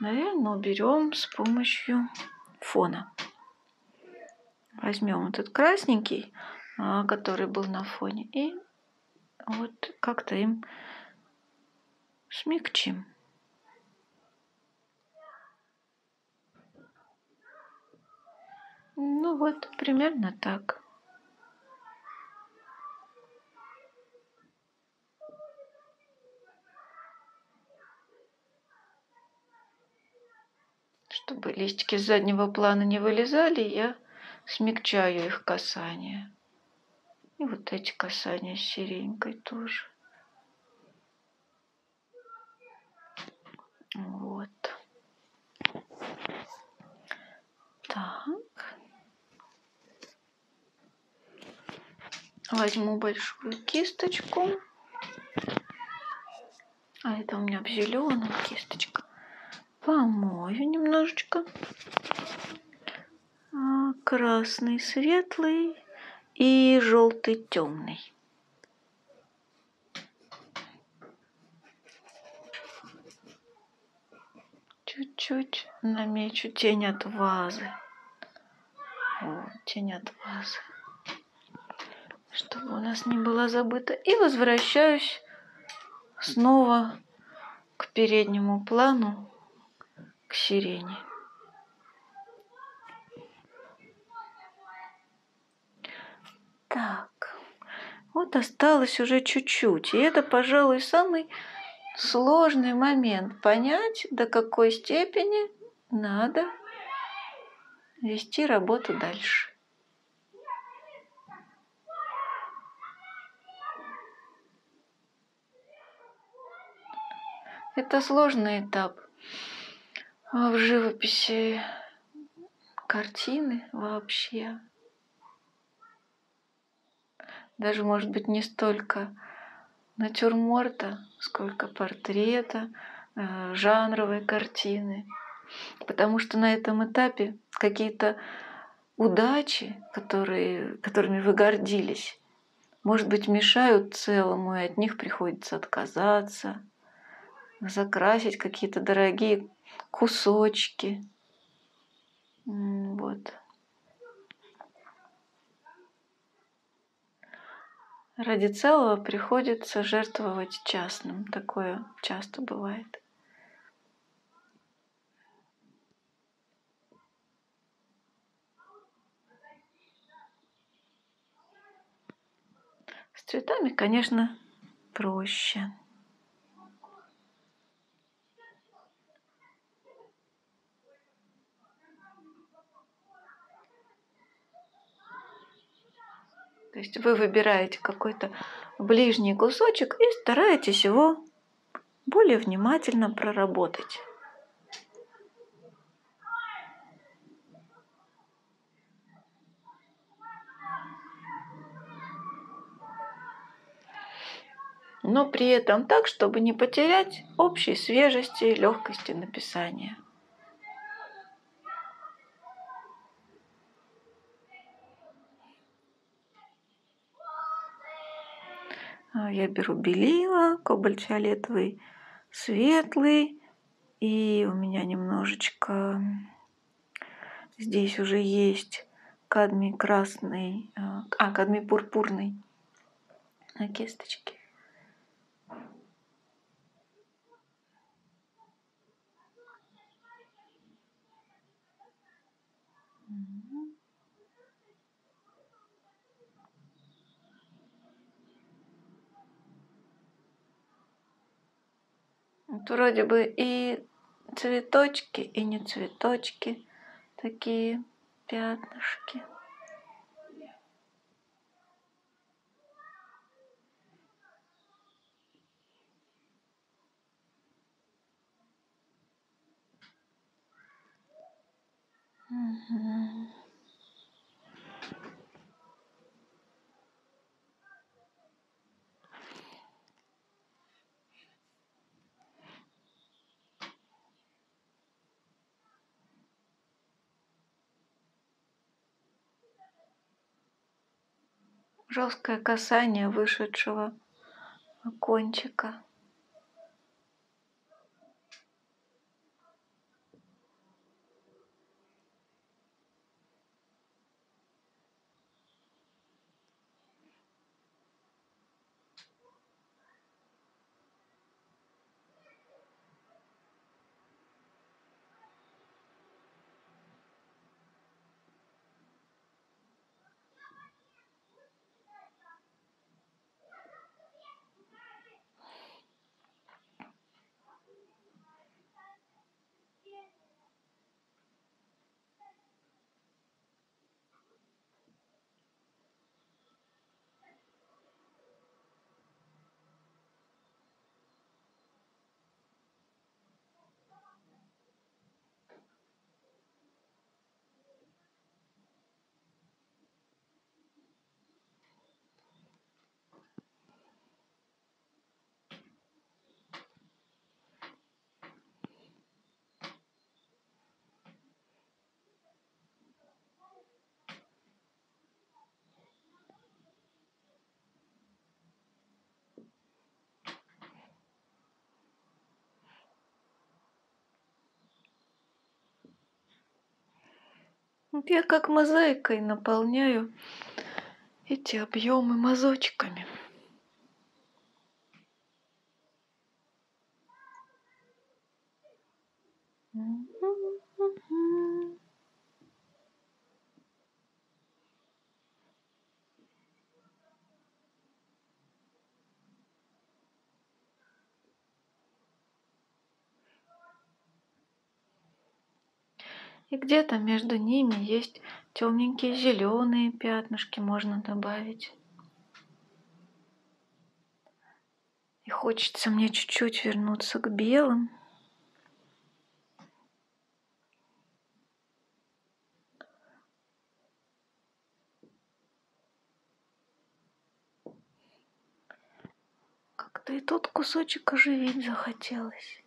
Наверное, уберем с помощью фона. возьмем этот красненький, который был на фоне, и вот как-то им смягчим. Ну вот, примерно так. Чтобы листики с заднего плана не вылезали, я смягчаю их касание. И вот эти касания с сиренькой тоже. Вот. Так. Возьму большую кисточку. А это у меня зеленая кисточка. Помою немножечко. Красный светлый и желтый темный. Чуть-чуть намечу тень от вазы. Вот, тень от вазы. Чтобы у нас не была забыта. И возвращаюсь снова к переднему плану, к сирени. Так, вот осталось уже чуть-чуть. И это, пожалуй, самый сложный момент. Понять, до какой степени надо вести работу дальше. Это сложный этап в живописи картины вообще. Даже, может быть, не столько натюрморта, сколько портрета, жанровой картины. Потому что на этом этапе какие-то удачи, которыми вы гордились, может быть, мешают целому, и от них приходится отказаться. Закрасить какие-то дорогие кусочки. Вот. Ради целого приходится жертвовать частным. Такое часто бывает. С цветами, конечно, проще. То есть вы выбираете какой-то ближний кусочек и стараетесь его более внимательно проработать. Но при этом так, чтобы не потерять общей свежести и легкости написания. Я беру белила, кобальт фиолетовый, светлый. И у меня немножечко здесь уже есть кадмий красный, кадмий пурпурный на кисточке. Вроде бы и цветочки, и не цветочки, такие пятнышки. Угу. Жесткое касание вышедшего кончика. Я как мозаикой наполняю эти объемы мазочками. И где-то между ними есть темненькие зеленые пятнышки, можно добавить. И хочется мне чуть-чуть вернуться к белым. Как-то и тот кусочек оживить захотелось.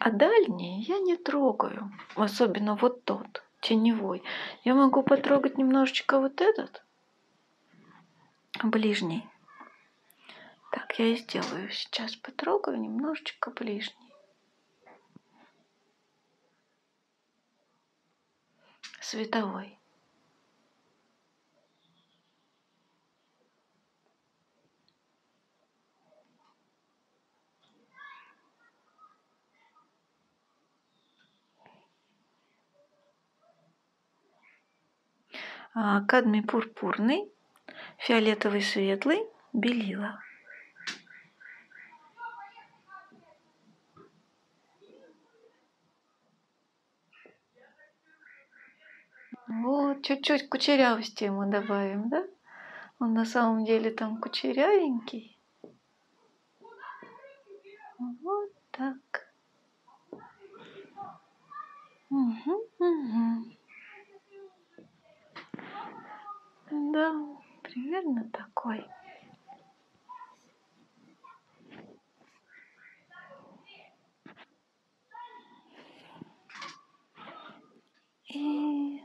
А дальние я не трогаю, особенно вот тот, теневой. Я могу потрогать немножечко вот этот, ближний. Так, я и сделаю сейчас, потрогаю немножечко ближний. Световой. Кадмий пурпурный, фиолетовый светлый, белила. Вот, чуть-чуть кучерявости ему добавим, да? Он на самом деле там кучерявенький. Вот так. Угу, угу. Да, примерно такой. И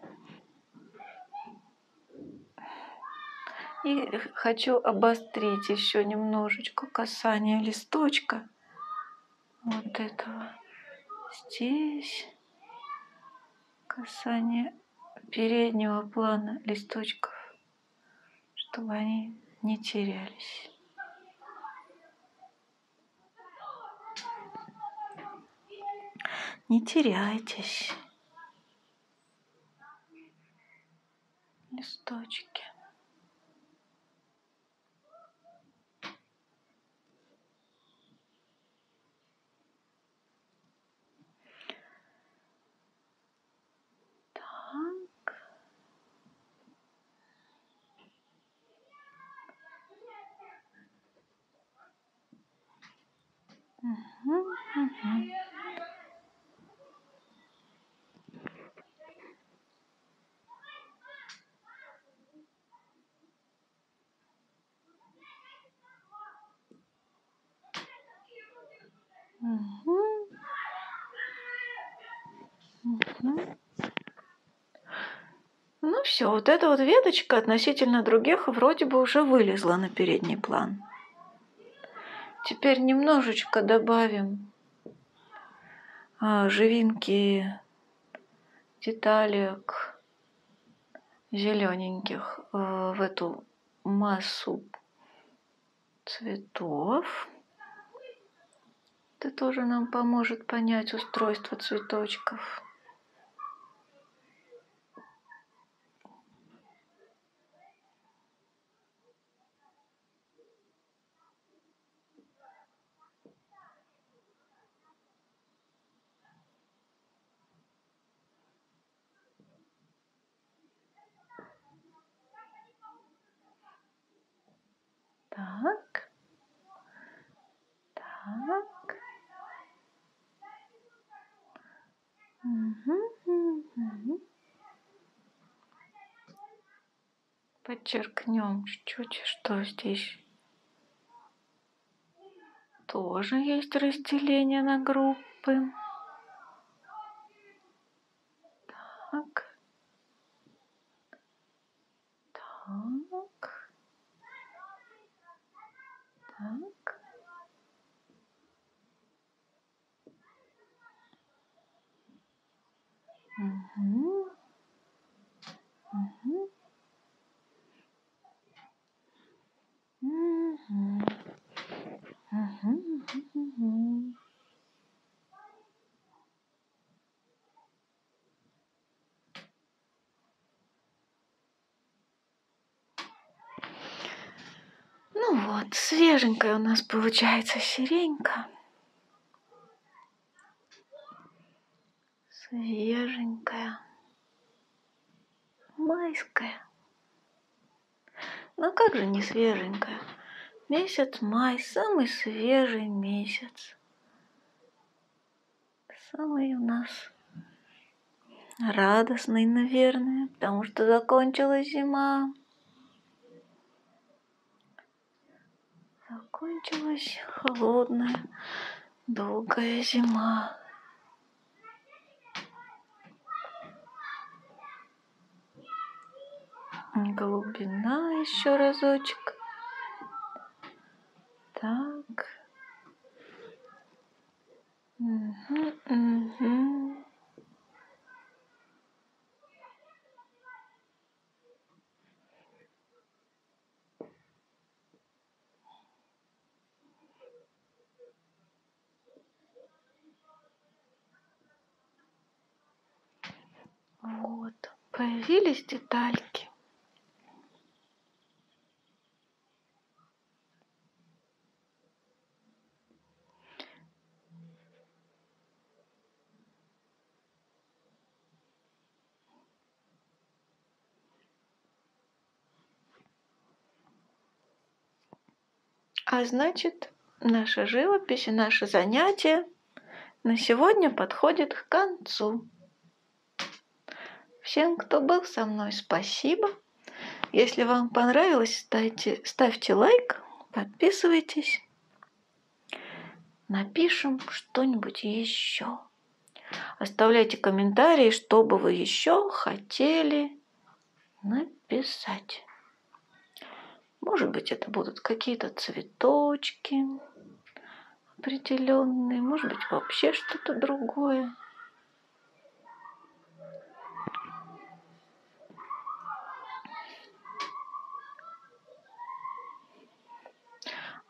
хочу обострить еще немножечко касание листочка вот этого. Здесь касание переднего плана листочков, чтобы они не терялись. Не теряйтесь, листочки. Ну все, вот эта вот веточка относительно других вроде бы уже вылезла на передний план. Теперь немножечко добавим живинки, деталек зелененьких в эту массу цветов. Это тоже нам поможет понять устройство цветочков. Так, так. Угу, угу. Подчеркнем чуть-чуть, что здесь тоже есть разделение на группы. Так. Так. Так. Угу. Угу. Угу. Угу. Угу. Ну вот, свеженькая у нас получается сиренька. Свеженькая, майская. Ну как же не свеженькая? Месяц май, самый свежий месяц. Самый у нас радостный, наверное, потому что закончилась зима. Закончилась холодная, долгая зима. Глубина еще разочек. Так. Угу, угу. Вот, появились детальки. А значит, наша живопись и наше занятие на сегодня подходит к концу. Всем, кто был со мной, спасибо. Если вам понравилось, ставьте лайк, подписывайтесь. Напишем что-нибудь еще. Оставляйте комментарии, что бы вы еще хотели написать. Может быть, это будут какие-то цветочки определенные, может быть, вообще что-то другое.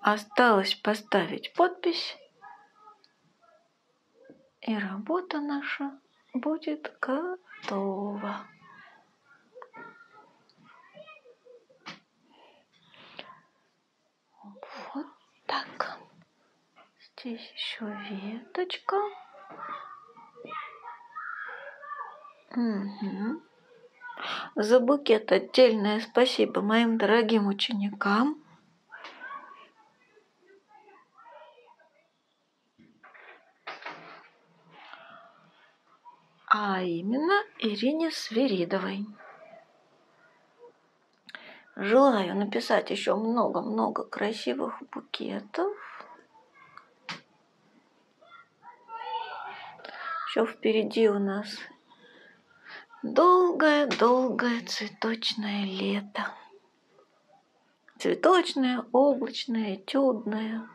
Осталось поставить подпись, и работа наша будет готова. Вот так. Здесь еще веточка. Угу. За букет отдельное спасибо моим дорогим ученикам. А именно Ирине Свиридовой. Желаю написать еще много-много красивых букетов. Еще впереди у нас долгое-долгое цветочное лето. Цветочное, облачное, этюдное.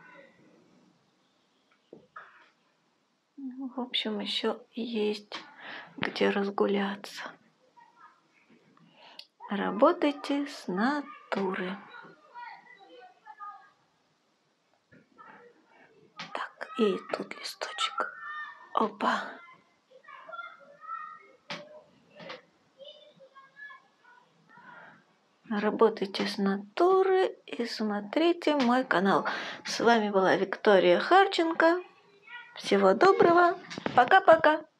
В общем, еще есть где разгуляться. Работайте с натуры. Так, и тут листочек. Опа. Работайте с натуры и смотрите мой канал. С вами была Виктория Харченко. Всего доброго. Пока-пока.